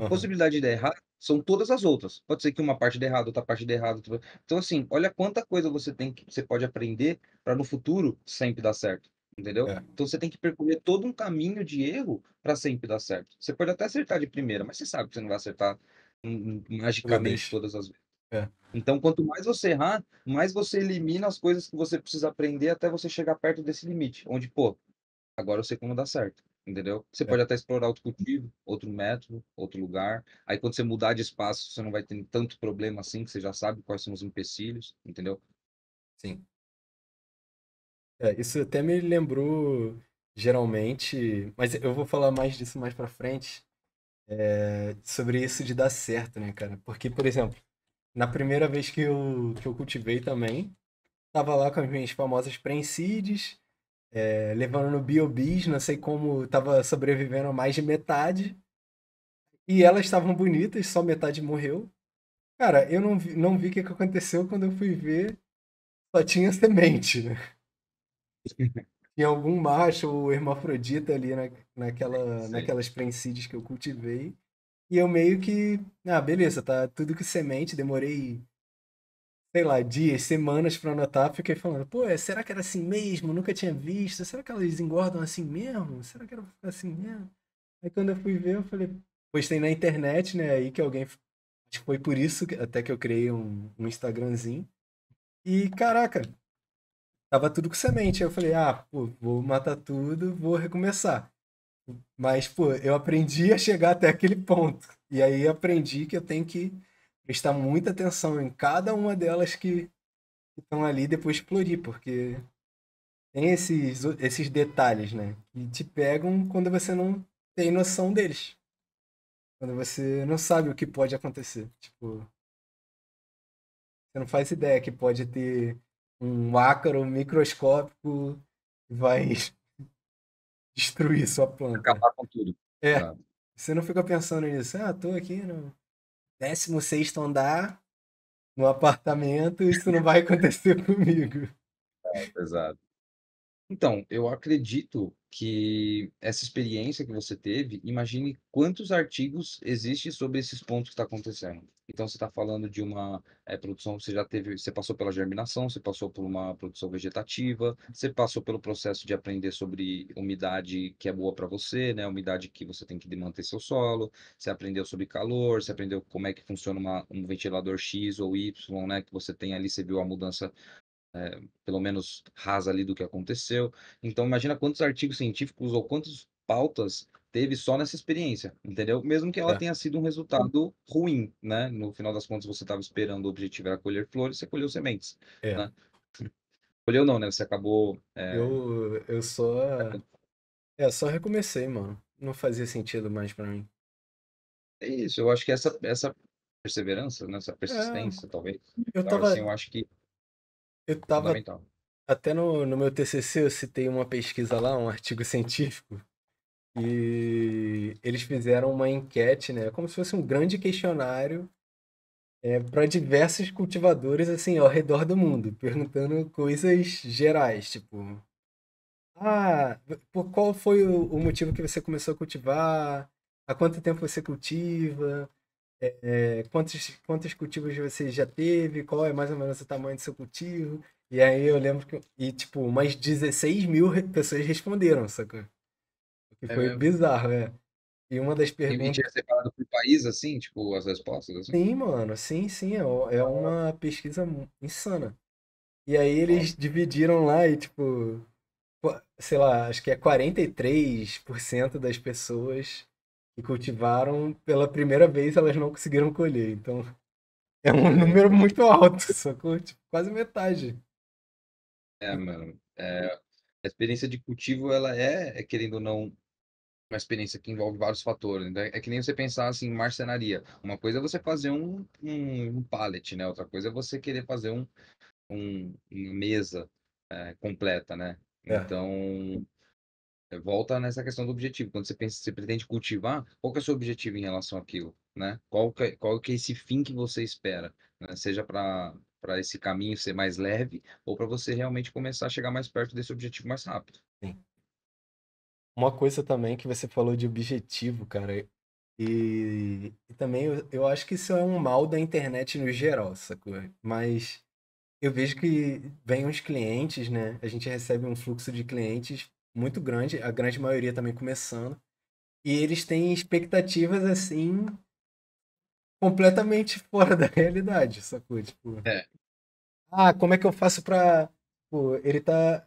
Uhum. Possibilidade de dar errado são todas as outras. Pode ser que uma parte dê errado, outra parte dê errado. Outra... Então, assim, olha quanta coisa você tem que você pode aprender para no futuro sempre dar certo. Entendeu? É. Então você tem que percorrer todo um caminho de erro para sempre dar certo. Você pode até acertar de primeira, mas você sabe que você não vai acertar um, um, magicamente todas as vezes. É. Então quanto mais você errar, mais você elimina as coisas que você precisa aprender até você chegar perto desse limite, onde, pô, agora eu sei como dar certo, entendeu? Você é. pode até explorar outro cultivo, outro método, outro lugar. Aí quando você mudar de espaço, você não vai ter tanto problema assim, que você já sabe quais são os empecilhos, entendeu? Sim. É, isso até me lembrou, geralmente, mas eu vou falar mais disso mais pra frente, é, sobre isso de dar certo, né, cara? Porque, por exemplo, na primeira vez que eu, que eu cultivei também, tava lá com as minhas famosas prensides, é, levando no BioBiz, não sei como, tava sobrevivendo a mais de metade, e elas estavam bonitas, só metade morreu. Cara, eu não vi, não vi o que que aconteceu quando eu fui ver, só tinha semente, né? Tinha algum macho ou hermafrodita ali na, naquela, naquelas prensides que eu cultivei. E eu meio que... Ah, beleza, tá tudo que semente. Demorei, sei lá, dias, semanas pra anotar. Fiquei falando, pô, será que era assim mesmo? Nunca tinha visto. Será que elas engordam assim mesmo? Será que era assim mesmo? Aí quando eu fui ver, eu falei... Postei na internet, né? Aí que alguém... Acho que foi por isso que, até que eu criei um, um Instagramzinho. E, caraca... Tava tudo com semente. Aí eu falei, ah, pô, vou matar tudo, vou recomeçar. Mas, pô, eu aprendi a chegar até aquele ponto. E aí aprendi que eu tenho que prestar muita atenção em cada uma delas que estão ali e depois explodir, porque tem esses, esses detalhes, né? Que te pegam quando você não tem noção deles. Quando você não sabe o que pode acontecer. Tipo, você não faz ideia que pode ter... um ácaro microscópico vai destruir sua planta. Acabar com tudo. É. Claro. Você não fica pensando nisso. Ah, tô aqui no décimo sexto andar, no apartamento, isso não vai acontecer comigo. É, exato. Então, eu acredito que essa experiência que você teve, imagine quantos artigos existem sobre esses pontos que está acontecendo. Então, você está falando de uma é, produção, você já teve, você passou pela germinação, você passou por uma produção vegetativa, você passou pelo processo de aprender sobre umidade que é boa para você, né? Umidade que você tem que manter seu solo, você aprendeu sobre calor, você aprendeu como é que funciona uma, um ventilador X ou Y, né? Que você tem ali, você viu a mudança... É, pelo menos rasa ali do que aconteceu. Então imagina quantos artigos científicos ou quantas pautas teve só nessa experiência, entendeu? Mesmo que ela é. tenha sido um resultado ruim, né? No final das contas você estava esperando, o objetivo era colher flores, você colheu sementes, é. né? Colheu não, né? Você acabou... É... Eu, eu só... É, só recomecei, mano. Não fazia sentido mais pra mim. É isso, eu acho que essa, essa perseverança, né? Essa persistência, é. talvez. Eu tava... Assim, eu acho que Eu tava, até no, no meu T C C eu citei uma pesquisa lá, um artigo científico, e eles fizeram uma enquete, né, como se fosse um grande questionário é, para diversos cultivadores, assim, ao redor do mundo, perguntando coisas gerais, tipo, ah, por qual foi o, o motivo que você começou a cultivar, há quanto tempo você cultiva... É, quantos, quantos cultivos você já teve, qual é mais ou menos o tamanho do seu cultivo, e aí eu lembro que, e tipo, umas dezesseis mil re pessoas responderam, sacou? Que foi é bizarro, é. E uma das perguntas... E separado por país, assim, tipo, as respostas? Assim. Sim, mano, sim, sim, é, é uma pesquisa insana. E aí eles é. dividiram lá e, tipo, sei lá, acho que é quarenta e três por cento das pessoas... E cultivaram pela primeira vez, elas não conseguiram colher. Então, é um número muito alto, sacou? Tipo, quase metade. É, mano. É, a experiência de cultivo, ela é, é, querendo ou não, uma experiência que envolve vários fatores. Né? É que nem você pensar assim, em marcenaria. Uma coisa é você fazer um, um, um pallet, né? Outra coisa é você querer fazer um, um, uma mesa é, completa, né? É. Então, volta nessa questão do objetivo. Quando você pensa, você pretende cultivar, qual que é o seu objetivo em relação àquilo, né? Qual que é, qual que é esse fim que você espera, né? Seja para para esse caminho ser mais leve ou para você realmente começar a chegar mais perto desse objetivo mais rápido. Sim. Uma coisa também que você falou de objetivo, cara, e, e também eu, eu acho que isso é um mal da internet no geral, sacou? Mas eu vejo que vem uns clientes, né? A gente recebe um fluxo de clientes muito grande, a grande maioria também começando, e eles têm expectativas, assim, completamente fora da realidade, sacou? Tipo, é. Ah, como é que eu faço pra... Pô, ele tá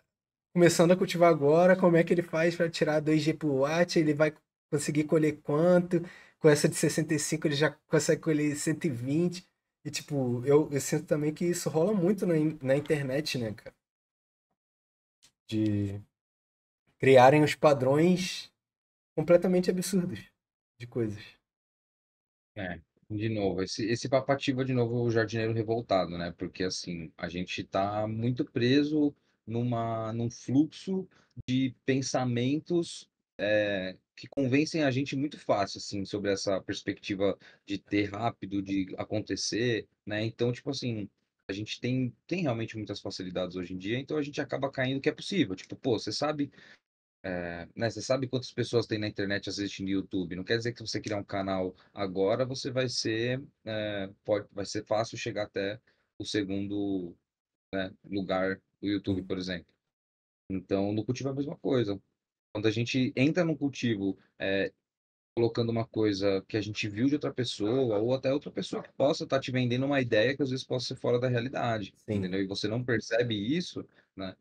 começando a cultivar agora, como é que ele faz para tirar dois G por watt? Ele vai conseguir colher quanto? Com essa de sessenta e cinco ele já consegue colher cento e vinte. E tipo, eu, eu sinto também que isso rola muito na, na internet, né, cara? De criarem os padrões completamente absurdos de coisas. É, de novo, esse, esse papo ativa de novo o jardineiro revoltado, né? Porque assim, a gente tá muito preso Numa, num fluxo de pensamentos é, que convencem a gente muito fácil, assim, sobre essa perspectiva de ter rápido, de acontecer, né? Então, tipo assim, a gente tem, tem realmente muitas facilidades hoje em dia, então a gente acaba caindo que é possível. Tipo, pô, você sabe, é, né, você sabe quantas pessoas tem na internet assistindo YouTube, não quer dizer que você criar um canal agora, você vai ser, é, pode, vai ser fácil chegar até o segundo, né, lugar do YouTube, por exemplo. Então, no cultivo é a mesma coisa. Quando a gente entra no cultivo é, colocando uma coisa que a gente viu de outra pessoa, ou até outra pessoa que possa estar tá te vendendo uma ideia que às vezes possa ser fora da realidade, Sim. entendeu? E você não percebe isso, né?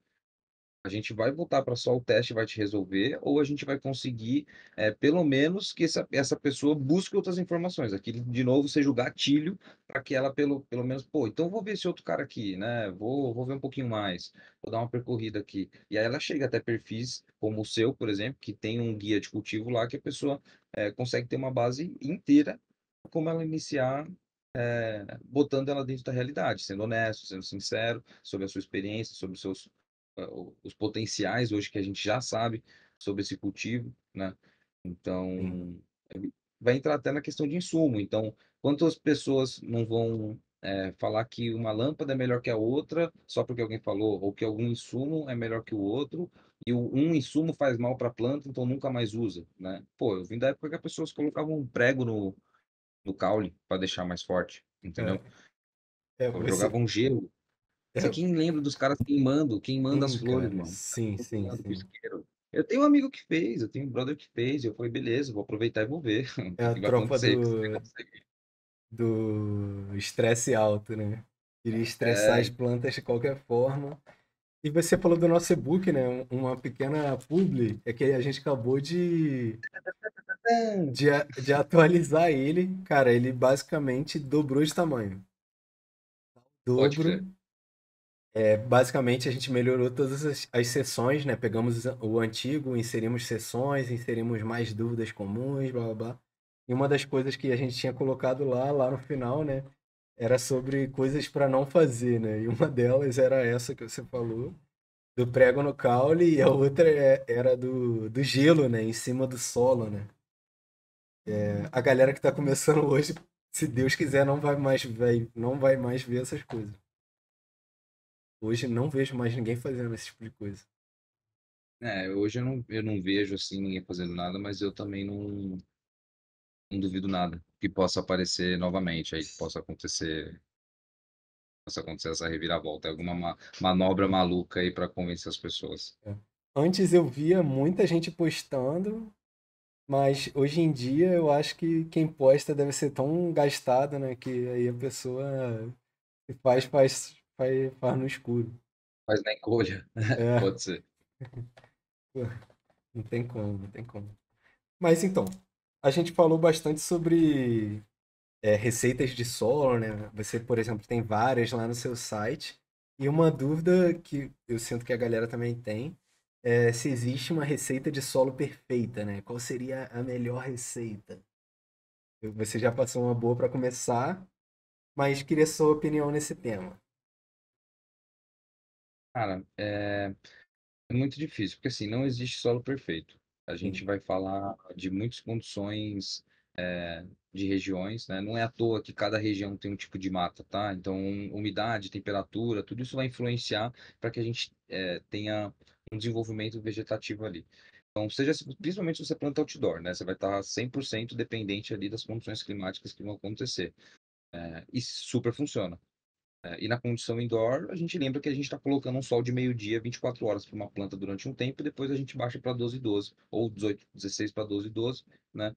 A gente vai voltar para só o teste vai te resolver, ou a gente vai conseguir, é, pelo menos, que essa, essa pessoa busque outras informações. Aqui, de novo, seja o gatilho para que ela, pelo, pelo menos, pô, então vou ver esse outro cara aqui, né? Vou, vou ver um pouquinho mais, vou dar uma percorrida aqui. E aí ela chega até perfis como o seu, por exemplo, que tem um guia de cultivo lá que a pessoa é, consegue ter uma base inteira como ela iniciar, é, botando ela dentro da realidade, sendo honesto, sendo sincero, sobre a sua experiência, sobre os seus... os potenciais hoje que a gente já sabe sobre esse cultivo, né? Então, Sim. vai entrar até na questão de insumo. Então, quantas pessoas não vão é, falar que uma lâmpada é melhor que a outra só porque alguém falou, ou que algum insumo é melhor que o outro, e um insumo faz mal para a planta, então nunca mais usa, né? Pô, eu vim da época que as pessoas colocavam um prego no, no caule para deixar mais forte, entendeu? É. É, jogavam você... gelo. Você quem lembra dos caras queimando, queimando sim, as flores, cara. Mano. Sim, sim, sim. Eu tenho um amigo que fez, eu tenho um brother que fez, eu falei, beleza, vou aproveitar e vou ver. É a tropa do... do estresse alto, né? Queria estressar é... as plantas de qualquer forma. E você falou do nosso e-book, né? Uma pequena publi, é que a gente acabou de... de, a... de atualizar ele. Cara, ele basicamente dobrou de tamanho. Dobro... É, basicamente, a gente melhorou todas as, as seções, né? Pegamos o antigo, inserimos seções, inserimos mais dúvidas comuns, blá, blá, blá. E uma das coisas que a gente tinha colocado lá, lá no final, né? Era sobre coisas para não fazer, né? E uma delas era essa que você falou, do prego no caule, e a outra é, era do, do gelo, né? Em cima do solo, né? É, a galera que tá começando hoje, se Deus quiser, não vai mais, vai, não vai mais ver essas coisas. Hoje não vejo mais ninguém fazendo esse tipo de coisa. É, hoje eu não, eu não vejo assim ninguém fazendo nada, mas eu também não, não duvido nada que possa aparecer novamente, aí que possa acontecer, possa acontecer essa reviravolta, alguma ma, manobra maluca aí para convencer as pessoas. É. Antes eu via muita gente postando, mas hoje em dia eu acho que quem posta deve ser tão gastado, né, que aí a pessoa faz, faz... Faz, faz no escuro. Faz na encolha. É. Pode ser. Não tem como, não tem como. Mas então, a gente falou bastante sobre é, receitas de solo, né? Você, por exemplo, tem várias lá no seu site. E uma dúvida que eu sinto que a galera também tem é se existe uma receita de solo perfeita, né? Qual seria a melhor receita? Você já passou uma boa para começar, mas queria sua opinião nesse tema. Cara, é, é muito difícil, porque assim, não existe solo perfeito. A gente Sim. vai falar de muitas condições, é, de regiões, né? Não é à toa que cada região tem um tipo de mata, tá? Então, umidade, temperatura, tudo isso vai influenciar para que a gente é, tenha um desenvolvimento vegetativo ali. Então, seja, principalmente se você planta outdoor, né? Você vai estar cem por cento dependente ali das condições climáticas que vão acontecer. É, e super funciona. É, e na condição indoor, a gente lembra que a gente está colocando um sol de meio-dia, vinte e quatro horas para uma planta durante um tempo, e depois a gente baixa para doze, doze, ou dezoito, dezesseis para doze, doze, né?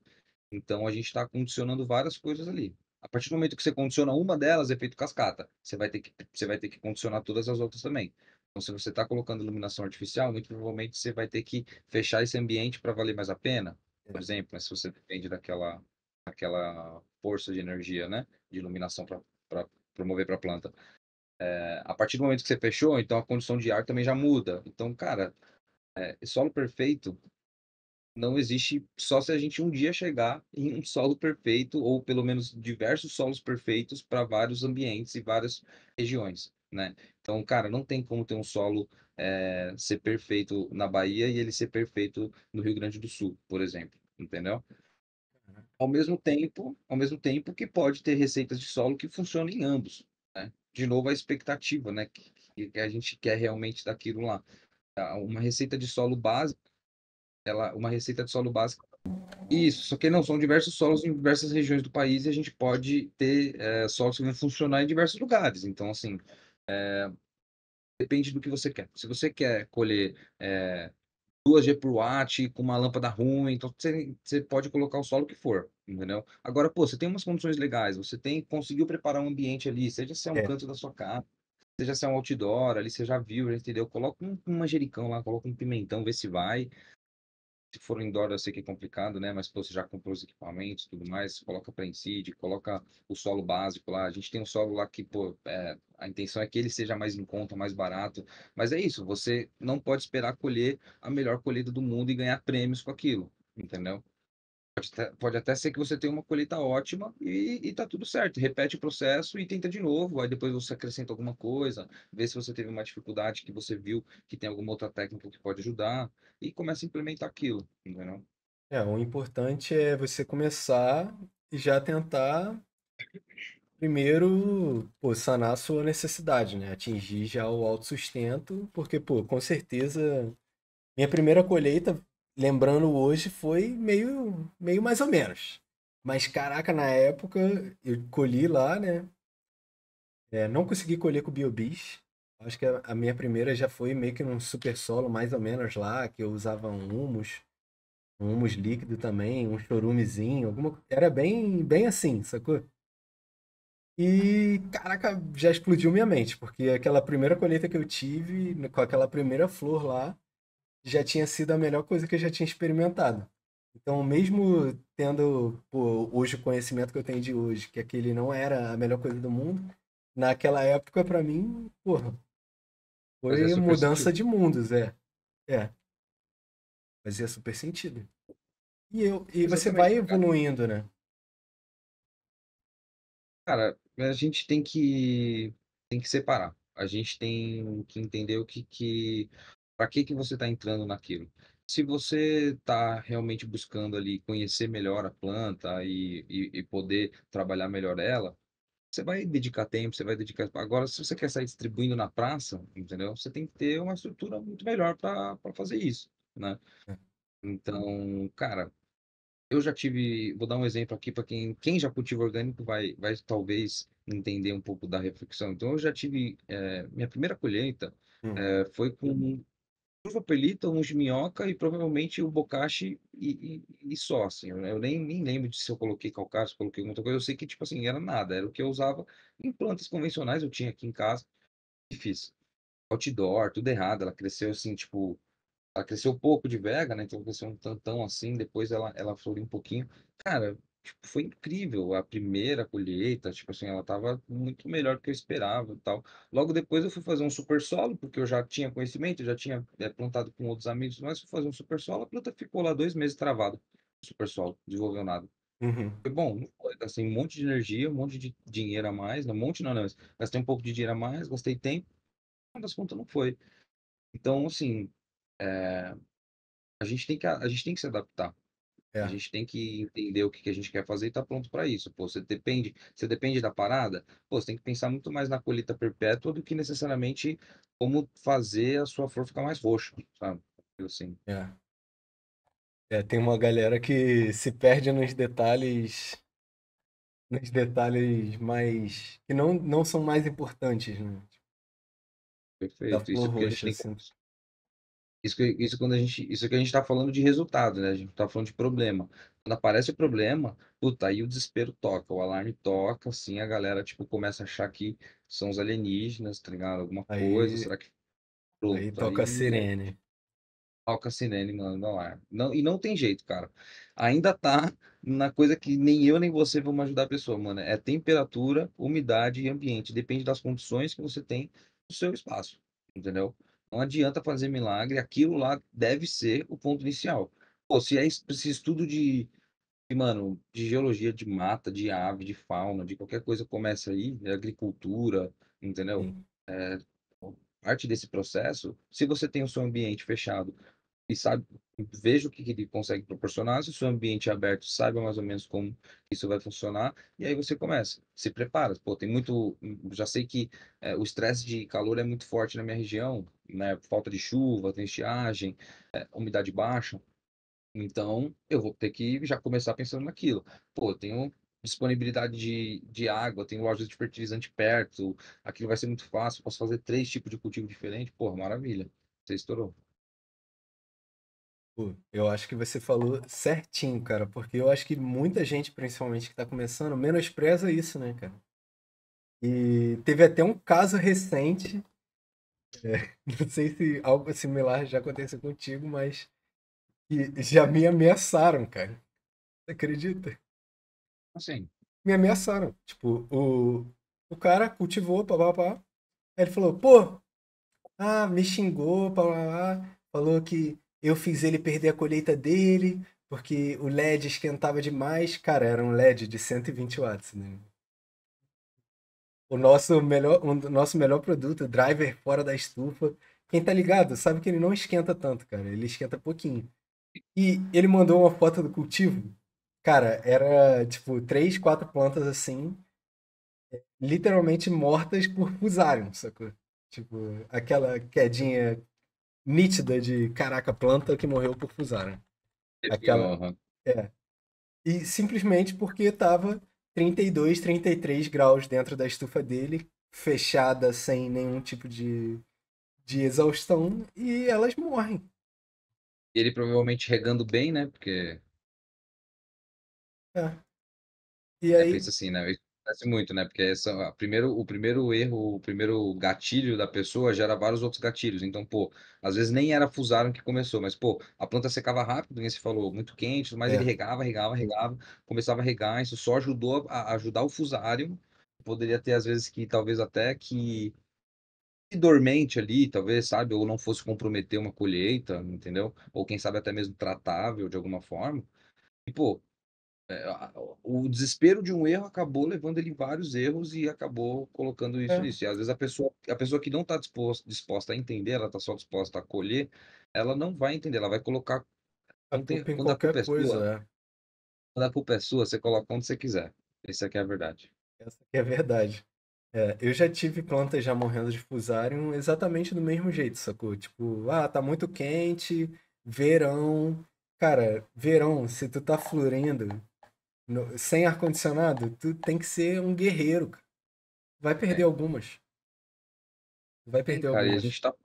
Então a gente está condicionando várias coisas ali. A partir do momento que você condiciona uma delas, efeito cascata, você vai ter que, você vai ter que condicionar todas as outras também. Então, se você está colocando iluminação artificial, muito provavelmente você vai ter que fechar esse ambiente para valer mais a pena, por exemplo, né? Se você depende daquela, daquela força de energia, né? De iluminação para promover para a planta. É, a partir do momento que você fechou, então a condição de ar também já muda. Então, cara, é, solo perfeito não existe, só se a gente um dia chegar em um solo perfeito, ou pelo menos diversos solos perfeitos para vários ambientes e várias regiões, né? Então, cara, não tem como ter um solo é, ser perfeito na Bahia e ele ser perfeito no Rio Grande do Sul, por exemplo, entendeu? Ao mesmo tempo, ao mesmo tempo que pode ter receitas de solo que funcionam em ambos, né? De novo, a expectativa, né? Que, que a gente quer realmente daquilo lá. Uma receita de solo básica, ela, uma receita de solo básica. Isso, só que não, são diversos solos em diversas regiões do país e a gente pode ter é, solos que vão funcionar em diversos lugares. Então, assim, é, depende do que você quer. Se você quer colher é, duas gê por watt com uma lâmpada ruim, então você, você pode colocar o solo que for, entendeu? Agora, pô, você tem umas condições legais, você tem, conseguiu preparar um ambiente ali, seja se é um É. canto da sua casa, seja se é um outdoor, ali você já viu, já entendeu? Coloca um, um manjericão lá, coloca um pimentão, vê se vai. Se for indoor, eu sei que é complicado, né? Mas pô, você já comprou os equipamentos, tudo mais, coloca pré-incide, coloca o solo básico lá. A gente tem um solo lá que, pô, é, a intenção é que ele seja mais em conta, mais barato. Mas é isso, você não pode esperar colher a melhor colheita do mundo e ganhar prêmios com aquilo, entendeu? Pode até, pode até ser que você tenha uma colheita ótima e, e tá tudo certo. Repete o processo e tenta de novo. Aí depois você acrescenta alguma coisa, vê se você teve uma dificuldade que você viu que tem alguma outra técnica que pode ajudar e começa a implementar aquilo, entendeu? É, o importante é você começar e já tentar primeiro, pô, sanar a sua necessidade, né? Atingir já o autossustento, porque, pô, com certeza, minha primeira colheita, lembrando hoje, foi meio, meio mais ou menos. Mas, caraca, na época, eu colhi lá, né? É, não consegui colher com o BioBiz. Acho que a, a minha primeira já foi meio que num super solo, mais ou menos lá, que eu usava um humus, um humus líquido também, um chorumezinho, alguma... Era bem, bem assim, sacou? E, caraca, já explodiu minha mente, porque aquela primeira colheita que eu tive, com aquela primeira flor lá, já tinha sido a melhor coisa que eu já tinha experimentado. Então, mesmo tendo, pô, hoje o conhecimento que eu tenho de hoje, que aquele não era a melhor coisa do mundo, naquela época, pra mim, porra, foi Fazia super mudança sentido. de mundos, é. É. Fazia super sentido. E, eu, e você vai evoluindo, né? Cara, a gente tem que, tem que separar. A gente tem que entender o que... que... Para que que você está entrando naquilo? Se você está realmente buscando ali conhecer melhor a planta e, e, e poder trabalhar melhor ela, você vai dedicar tempo, você vai dedicar... Agora, se você quer sair distribuindo na praça, entendeu? Você tem que ter uma estrutura muito melhor para fazer isso, né? Então, cara, eu já tive... Vou dar um exemplo aqui para quem, quem já cultiva orgânico vai, vai talvez entender um pouco da reflexão. Então, eu já tive... É, minha primeira colheita uhum. é, foi com... Pelita, uns de minhoca e provavelmente o Bokashi e, e, e só, assim, né? Eu nem, nem lembro de se eu coloquei calcário, se eu coloquei muita coisa, eu sei que, tipo assim, era nada, era o que eu usava em plantas convencionais, eu tinha aqui em casa, e fiz outdoor, tudo errado, ela cresceu assim, tipo, ela cresceu pouco de vega, né, então cresceu um tantão assim, depois ela, ela floriu um pouquinho, cara, tipo, foi incrível a primeira colheita, tipo assim, ela tava muito melhor do que eu esperava e tal. Logo depois eu fui fazer um super solo, porque eu já tinha conhecimento, eu já tinha é, plantado com outros amigos, mas fui fazer um super solo, a planta ficou lá dois meses travada, super solo, desenvolveu nada. Uhum. Foi bom, assim, um monte de energia, um monte de dinheiro a mais, não, um monte não, não, mas gastei um pouco de dinheiro a mais, gastei tempo, das contas não foi. Então, assim, é, a, gente tem que, a gente tem que se adaptar. É. A gente tem que entender o que, que a gente quer fazer e tá pronto para isso. Pô, você depende, você depende da parada, pô, você tem que pensar muito mais na colheita perpétua do que necessariamente como fazer a sua flor ficar mais roxa, sabe? Assim. É. É, tem uma galera que se perde nos detalhes, nos detalhes mais, que não, não são mais importantes, né? Perfeito. Da flor roxa, assim. Isso, que, isso, quando a gente, isso que a gente está falando de resultado, né? A gente está falando de problema. Quando aparece o problema, puta, aí o desespero toca, o alarme toca, assim, a galera, tipo, começa a achar que são os alienígenas, tá ligado? Alguma aí, coisa, será que... Pronto, aí toca aí, a sirene. Toca a sirene, mano, do alarme. Não, e não tem jeito, cara. Ainda tá na coisa que nem eu nem você vamos ajudar a pessoa, mano. É temperatura, umidade e ambiente. Depende das condições que você tem no seu espaço, entendeu? Não adianta fazer milagre, aquilo lá deve ser o ponto inicial. Pô, se é esse estudo de, de, mano, de geologia, de mata, de ave, de fauna, de qualquer coisa começa aí, é agricultura, entendeu? É, parte desse processo, se você tem o seu ambiente fechado e sabe, veja o que ele consegue proporcionar, se o seu ambiente é aberto, saiba mais ou menos como isso vai funcionar, e aí você começa, se prepara. Pô, tem muito, já sei que é, o estresse de calor é muito forte na minha região, né? Falta de chuva, tem estiagem, é, umidade baixa, então eu vou ter que já começar pensando naquilo. Pô, eu tenho disponibilidade de, de água, tem lojas de fertilizante perto, aquilo vai ser muito fácil, posso fazer três tipos de cultivo diferente, porra, maravilha, você estourou. Eu acho que você falou certinho, cara, porque eu acho que muita gente, principalmente, que tá começando, menospreza isso, né, cara? E teve até um caso recente, é, não sei se algo similar já aconteceu contigo, mas que já me ameaçaram, cara. Você acredita? Assim? Me ameaçaram. Tipo, o, o cara cultivou, papapá, aí ele falou, pô, ah, me xingou, papapá, falou que eu fiz ele perder a colheita dele, porque o L E D esquentava demais. Cara, era um L E D de cento e vinte watts, né? O nosso melhor, o nosso melhor produto, driver fora da estufa. Quem tá ligado sabe que ele não esquenta tanto, cara. Ele esquenta pouquinho. E ele mandou uma foto do cultivo. Cara, era tipo três, quatro plantas assim, literalmente mortas por Fusarium, sacou? Tipo, aquela quedinha nítida de caraca, planta que morreu por Fusarium. Aquela... É. E simplesmente porque tava trinta e dois, trinta e três graus dentro da estufa dele, fechada, sem nenhum tipo de, de exaustão, e elas morrem. Ele provavelmente regando bem, né? Porque... É. E aí... É, pensa assim, né? Isso acontece muito, né? Porque essa, a primeiro, o primeiro erro, o primeiro gatilho da pessoa gera vários outros gatilhos. Então, pô, às vezes nem era Fusarium que começou, mas, pô, a planta secava rápido, como você falou, muito quente, mas é. ele regava, regava, regava, começava a regar, isso só ajudou a, a ajudar o Fusarium. Poderia ter, às vezes, que talvez até que dormente ali, talvez, sabe? Ou não fosse comprometer uma colheita, entendeu? Ou, quem sabe, até mesmo tratável de alguma forma. E, pô, o desespero de um erro acabou levando ele vários erros e acabou colocando isso nisso. É. E às vezes a pessoa, a pessoa que não está disposta, disposta a entender, ela está só disposta a acolher, ela não vai entender, ela vai colocar a culpa em quando qualquer a culpa coisa. É sua, é. Quando a culpa é sua, você coloca onde você quiser. Essa aqui é a verdade. Essa aqui é a verdade. É, eu já tive plantas já morrendo de Fusarium exatamente do mesmo jeito, sacou? Tipo, ah, tá muito quente, verão. Cara, verão, se tu tá florindo... No, sem ar-condicionado, tu tem que ser um guerreiro, cara. Vai perder é. algumas. Vai perder é, cara, algumas. E, a gente tá...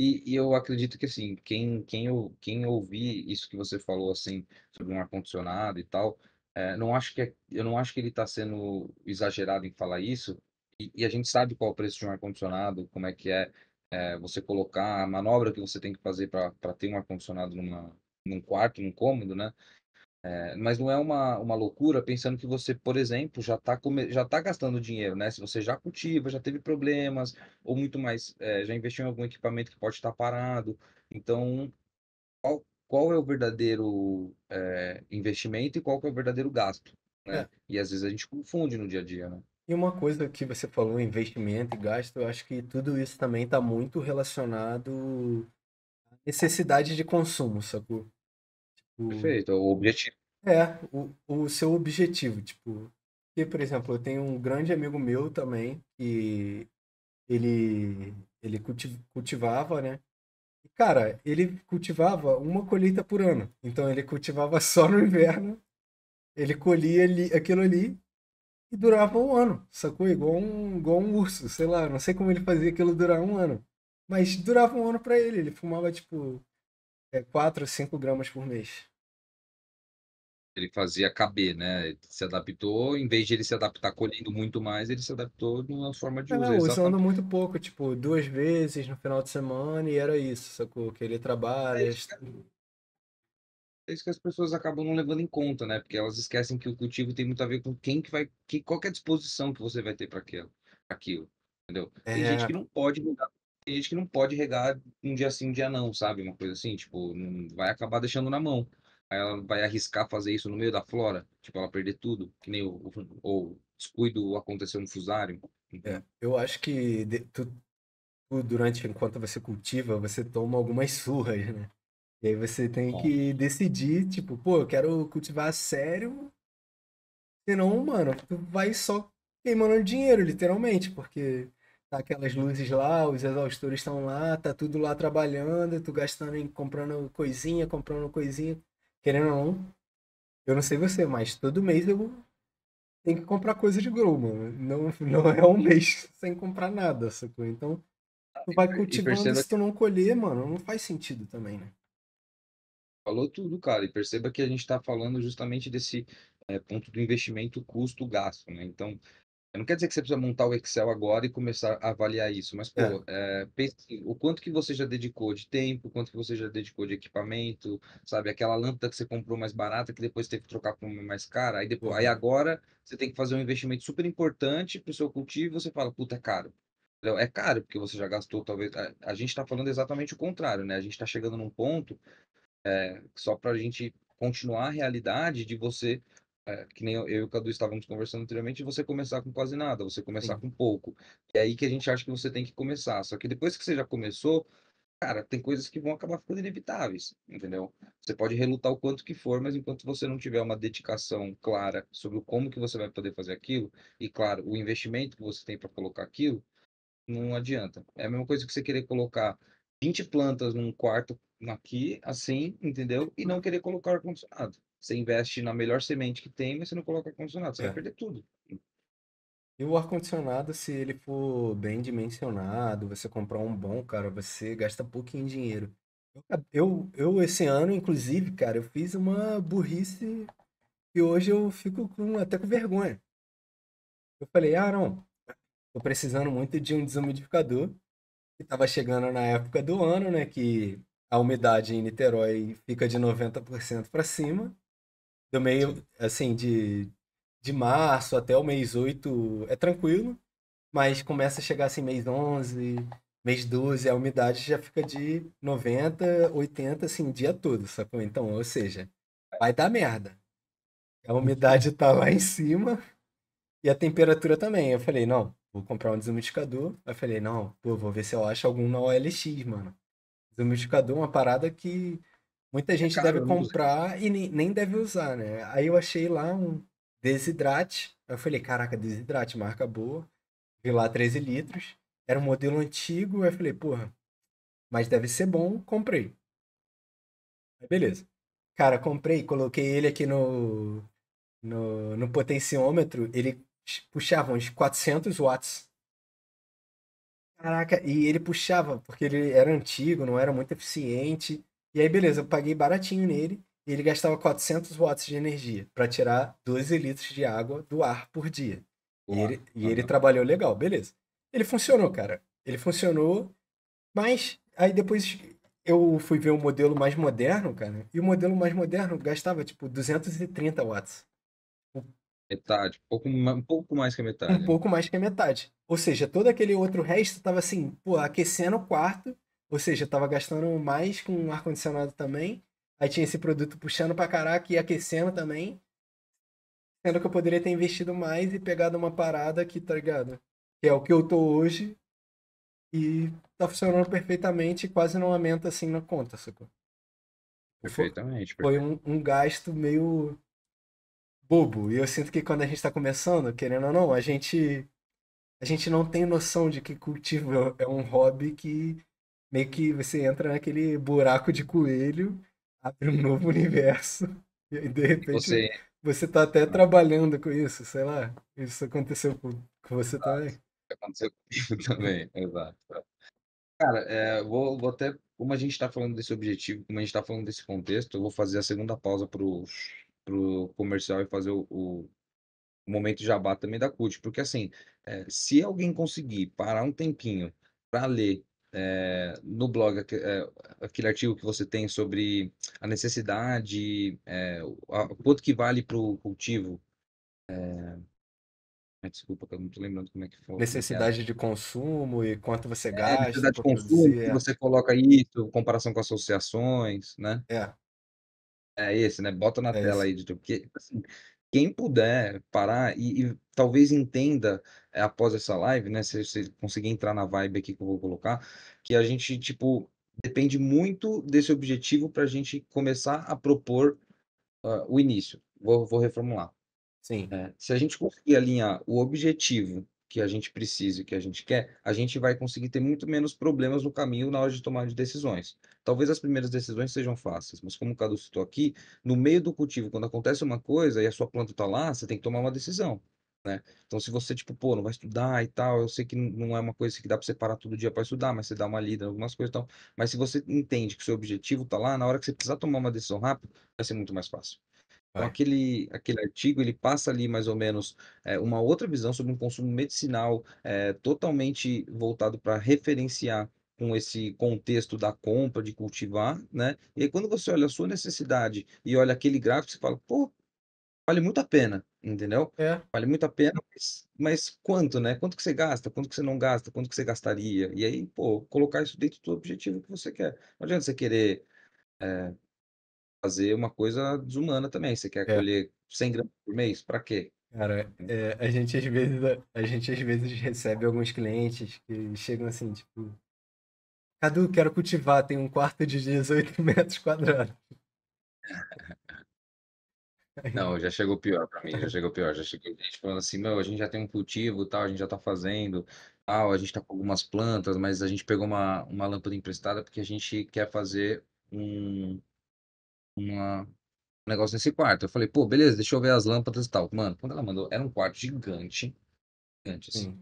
e, e eu acredito que, assim, quem, quem, eu, quem ouvir isso que você falou, assim, sobre um ar-condicionado e tal, é, não acho que é, eu não acho que ele tá sendo exagerado em falar isso, e, e a gente sabe qual é o preço de um ar-condicionado, como é que é, é você colocar a manobra que você tem que fazer para ter um ar-condicionado numa, num quarto, num cômodo, né? É, mas não é uma, uma loucura pensando que você, por exemplo, já está já tá gastando dinheiro, né? Se você já cultiva, já teve problemas, ou muito mais, é, já investiu em algum equipamento que pode estar parado. Então, qual, qual é o verdadeiro é, investimento e qual que é o verdadeiro gasto, né? É. E às vezes a gente confunde no dia a dia, né? E uma coisa que você falou, investimento e gasto, eu acho que tudo isso também está muito relacionado à necessidade de consumo, sacou? Tipo, Perfeito, o objetivo. É, o, o seu objetivo, tipo... Porque, por exemplo, eu tenho um grande amigo meu também, que ele, ele culti- cultivava, né? E, cara, ele cultivava uma colheita por ano. Então, ele cultivava só no inverno, ele colhia ali, aquilo ali, e durava um ano, sacou? Igual um, igual um urso, sei lá, não sei como ele fazia aquilo durar um ano. Mas durava um ano pra ele, ele fumava, tipo, é, quatro, cinco gramas por mês. Ele fazia caber, né? Ele se adaptou, em vez de ele se adaptar colhendo muito mais, ele se adaptou numa forma de usar. É, usando muito pouco, tipo, duas vezes no final de semana, e era isso, sacou? Que ele trabalha... É isso que, é isso que as pessoas acabam não levando em conta, né? Porque elas esquecem que o cultivo tem muito a ver com quem que vai... Que, qual que é a disposição que você vai ter para aquilo, aquilo, entendeu? É... Tem gente que não pode mudar. Tem gente que não pode regar um dia sim, um dia não, sabe? Uma coisa assim, tipo, não vai acabar deixando na mão. Ela vai arriscar fazer isso no meio da flora, tipo, ela perder tudo, que nem o, o, o descuido aconteceu no Fusarium. É, eu acho que de, tu, tu, durante, enquanto você cultiva, você toma algumas surras, né? E aí você tem Bom. que decidir, tipo, pô, eu quero cultivar a sério, senão, mano, tu vai só queimando dinheiro, literalmente, porque tá aquelas luzes lá, os exaustores estão lá, tá tudo lá trabalhando, tu gastando em comprando coisinha, comprando coisinha. Querendo ou não, eu não sei você, mas todo mês eu tenho que comprar coisa de grow, mano. Não, não é um mês sem comprar nada, sacou? Então, tu vai cultivando, se tu não colher, mano, não faz sentido também, né? Falou tudo, cara. E perceba que a gente tá falando justamente desse é, ponto do investimento custo-gasto, né? Então, não quer dizer que você precisa montar o Excel agora e começar a avaliar isso, mas, pô, é. É, pense, o quanto que você já dedicou de tempo, o quanto que você já dedicou de equipamento, sabe? Aquela lâmpada que você comprou mais barata, que depois teve que trocar por uma mais cara, aí, depois, aí agora você tem que fazer um investimento super importante pro seu cultivo e você fala, puta, é caro. É caro, porque você já gastou, talvez... A, a gente tá falando exatamente o contrário, né? A gente tá chegando num ponto, é, só pra gente continuar a realidade de você... É, que nem eu, eu e o Cadu estávamos conversando anteriormente, você começar com quase nada, você começar Sim. com pouco. E é aí que a gente acha que você tem que começar. Só que depois que você já começou, cara, tem coisas que vão acabar ficando inevitáveis, entendeu? Você pode relutar o quanto que for, mas enquanto você não tiver uma dedicação clara sobre como que você vai poder fazer aquilo, e claro, o investimento que você tem para colocar aquilo, não adianta. É a mesma coisa que você querer colocar vinte plantas num quarto aqui, assim, entendeu? E não querer colocar ar-condicionado. Você investe na melhor semente que tem, mas você não coloca ar-condicionado. Você é. vai perder tudo. E o ar-condicionado, se ele for bem dimensionado, você comprar um bom, cara, você gasta pouquinho dinheiro. Eu, eu esse ano, inclusive, cara, eu fiz uma burrice e hoje eu fico com, até com vergonha. Eu falei, ah, não, tô precisando muito de um desumidificador. E tava chegando na época do ano, né, que a umidade em Niterói fica de noventa por cento para cima. Do meio, assim, de, de março até o mês oito é tranquilo, mas começa a chegar assim mês onze, mês doze, a umidade já fica de noventa, oitenta, assim, o dia todo, sacou? Então, ou seja, vai dar merda. A umidade tá lá em cima e a temperatura também. Eu falei, não, vou comprar um desumidificador. Aí eu falei, não, pô, vou ver se eu acho algum na O L X, mano. Desumidificador é uma parada que muita gente Cara, deve comprar e nem, nem deve usar, né? Aí eu achei lá um Desidrate. Eu falei, caraca, Desidrate, marca boa. Vi lá treze litros. Era um modelo antigo. Aí eu falei, porra, mas deve ser bom. Comprei. Aí beleza. Cara, comprei, coloquei ele aqui no, no, no potenciômetro. Ele puxava uns quatrocentos watts. Caraca, e ele puxava, porque ele era antigo, não era muito eficiente. E aí, beleza, eu paguei baratinho nele e ele gastava quatrocentos watts de energia para tirar doze litros de água do ar por dia. E ele, e ele trabalhou legal, beleza. Ele funcionou, cara. Ele funcionou, mas aí depois eu fui ver um modelo mais moderno, cara, e o modelo mais moderno gastava, tipo, duzentos e trinta watts. Metade, um pouco, um pouco mais que a metade. Um né? pouco mais que a metade. Ou seja, todo aquele outro resto tava assim, pô, aquecendo o quarto, ou seja, tava gastando mais com ar-condicionado também, aí tinha esse produto puxando pra caraca e aquecendo também. Sendo que eu poderia ter investido mais e pegado uma parada aqui, tá ligado? Que é o que eu tô hoje. E tá funcionando perfeitamente e quase não aumenta assim na conta, sacou? Perfeitamente. Foi um, um gasto meio bobo. E eu sinto que quando a gente tá começando, querendo ou não, a gente, a gente não tem noção de que cultivo é um hobby que meio que você entra naquele buraco de coelho, abre um novo universo. E aí, de repente, você, você tá até trabalhando com isso, sei lá. Isso aconteceu com você ah. também. Aconteceu comigo também, exato. Cara, é, vou, vou até, como a gente está falando desse objetivo, como a gente está falando desse contexto, eu vou fazer a segunda pausa pro, pro comercial e fazer o, o momento jabá também da C U T, porque assim, é, se alguém conseguir parar um tempinho para ler é, no blog é, aquele artigo que você tem sobre a necessidade, é, a, a, quanto que vale para o cultivo, é, desculpa, eu não tô lembrando como é que foi. Necessidade de consumo e quanto você gasta. É, necessidade de consumo, que você coloca isso, em comparação com associações, né? É. É esse, né? Bota na é tela esse. Aí, porque assim, quem puder parar e, e talvez entenda é, após essa live, né? Se você conseguir entrar na vibe aqui que eu vou colocar, que a gente, tipo, depende muito desse objetivo para a gente começar a propor uh, o início. Vou, vou reformular. Sim. É, se a gente conseguir alinhar o objetivo que a gente precisa e que a gente quer, a gente vai conseguir ter muito menos problemas no caminho na hora de tomar de decisões. Talvez as primeiras decisões sejam fáceis, mas como o Cadu citou aqui, no meio do cultivo, quando acontece uma coisa e a sua planta está lá, você tem que tomar uma decisão, né? Então, se você, tipo, pô, não vai estudar e tal, eu sei que não é uma coisa que dá para você parar todo dia para estudar, mas você dá uma lida em algumas coisas e tal. Mas se você entende que o seu objetivo está lá, na hora que você precisar tomar uma decisão rápida, vai ser muito mais fácil. Então, aquele, aquele artigo, ele passa ali mais ou menos é, uma outra visão sobre um consumo medicinal é, totalmente voltado para referenciar com esse contexto da compra, de cultivar, né? E aí, quando você olha a sua necessidade e olha aquele gráfico, você fala, pô, vale muito a pena, entendeu? É. Vale muito a pena, mas, mas quanto, né? Quanto que você gasta? Quanto que você não gasta? Quanto que você gastaria? E aí, pô, colocar isso dentro do objetivo que você quer. Não adianta você querer... É, fazer uma coisa desumana também. Você quer é. colher cem gramas por mês? Pra quê? Cara, é, a, gente, às vezes, a gente às vezes recebe alguns clientes que chegam assim, tipo... Cadu, quero cultivar, tem um quarto de dezoito metros quadrados. Não, já chegou pior pra mim, já chegou pior. Já cheguei gente falando assim, meu, a gente já tem um cultivo, tal, a gente já tá fazendo, tal, a gente tá com algumas plantas, mas a gente pegou uma, uma lâmpada emprestada porque a gente quer fazer um... Uma... um negócio nesse quarto. Eu falei, pô, beleza, deixa eu ver as lâmpadas e tal. Mano, quando ela mandou, era um quarto gigante. Gigante, assim.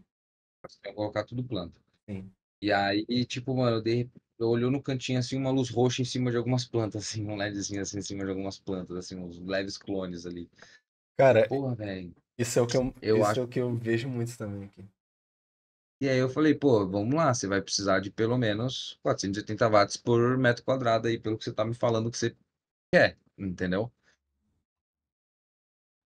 Pra colocar tudo planta. Sim. E aí, tipo, mano, eu, dei... eu olhei no cantinho, assim, uma luz roxa em cima de algumas plantas, assim, um LEDzinho, assim, em cima de algumas plantas, assim, uns leves clones ali. Cara, porra, velho. Isso é o que eu, eu isso acho... é o que eu vejo muito também aqui. E aí eu falei, pô, vamos lá, você vai precisar de pelo menos quatrocentos e oitenta watts por metro quadrado aí, pelo que você tá me falando que você é, entendeu?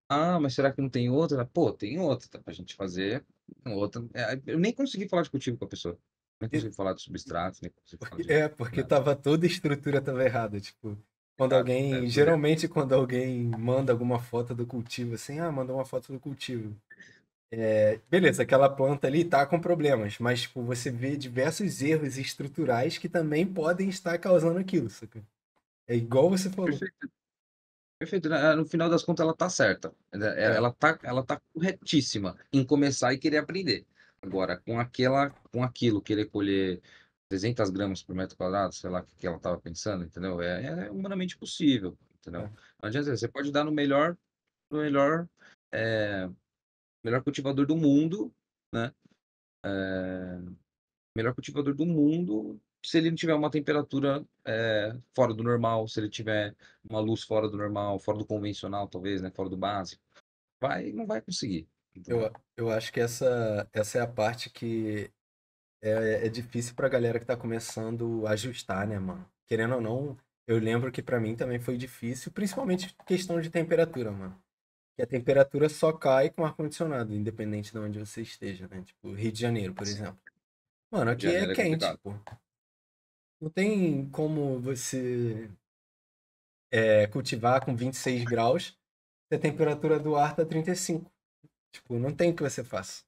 Ah, mas será que não tem outra? Pô, tem outra, tá, pra gente fazer outra. É, eu nem consegui falar de cultivo com a pessoa. Nem consegui falar de substrato, nem consegui porque, falar de... É, porque tava toda a estrutura tava errada, tipo, quando alguém, é, é, geralmente é. quando alguém manda alguma foto do cultivo, assim, ah, mandou uma foto do cultivo. É, beleza, aquela planta ali tá com problemas, mas, tipo, você vê diversos erros estruturais que também podem estar causando aquilo, saca? É igual você falou. Perfeito. Perfeito. No final das contas, ela tá certa. Ela, é. ela, tá, ela tá corretíssima em começar e querer aprender. Agora, com, aquela, com aquilo, querer colher trezentas gramas por metro quadrado, sei lá o que, que ela tava pensando, entendeu? É, é humanamente possível, entendeu? É. Não adianta, você pode dar no melhor, no melhor, é, melhor cultivador do mundo, né? É, melhor cultivador do mundo... Se ele não tiver uma temperatura é, fora do normal, se ele tiver uma luz fora do normal, fora do convencional, talvez, né? Fora do básico, vai, não vai conseguir. Então... Eu, eu acho que essa, essa é a parte que é, é difícil pra galera que tá começando a ajustar, né, mano? Querendo ou não, eu lembro que pra mim também foi difícil, principalmente questão de temperatura, mano. Que a temperatura só cai com ar-condicionado, independente de onde você esteja, né? Tipo, Rio de Janeiro, por exemplo. Mano, aqui é quente, pô. Não tem como você é, cultivar com vinte e seis graus, se a temperatura do ar tá trinta e cinco. Tipo, não tem o que você faça.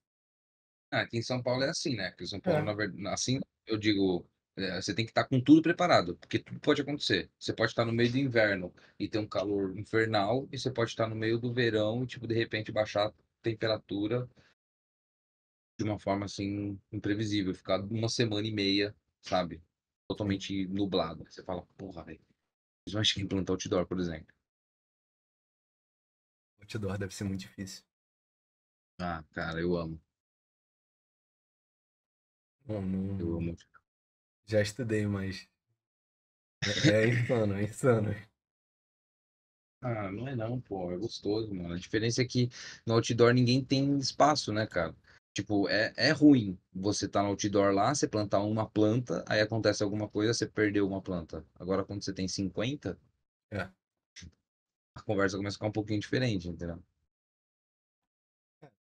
Ah, aqui em São Paulo é assim, né? Porque São Paulo, é. na verdade, assim, eu digo, é, você tem que estar com tudo preparado, porque tudo pode acontecer. Você pode estar no meio do inverno e ter um calor infernal, e você pode estar no meio do verão e, tipo, de repente baixar a temperatura de uma forma, assim, imprevisível. Ficar uma semana e meia, sabe? Totalmente nublado. Você fala, porra, velho. Eu acho que implantar outdoor, por exemplo. Outdoor deve ser muito difícil. Ah, cara, eu amo. Bom, não- Eu amo. Já estudei, mas é, é insano, é insano. Ah, não é não, pô, é gostoso, mano. A diferença é que no outdoor ninguém tem espaço, né, cara? Tipo, é, é ruim você tá no outdoor lá, você plantar uma planta, aí acontece alguma coisa, você perdeu uma planta. Agora, quando você tem cinquenta, É. a conversa começa a ficar um pouquinho diferente, entendeu?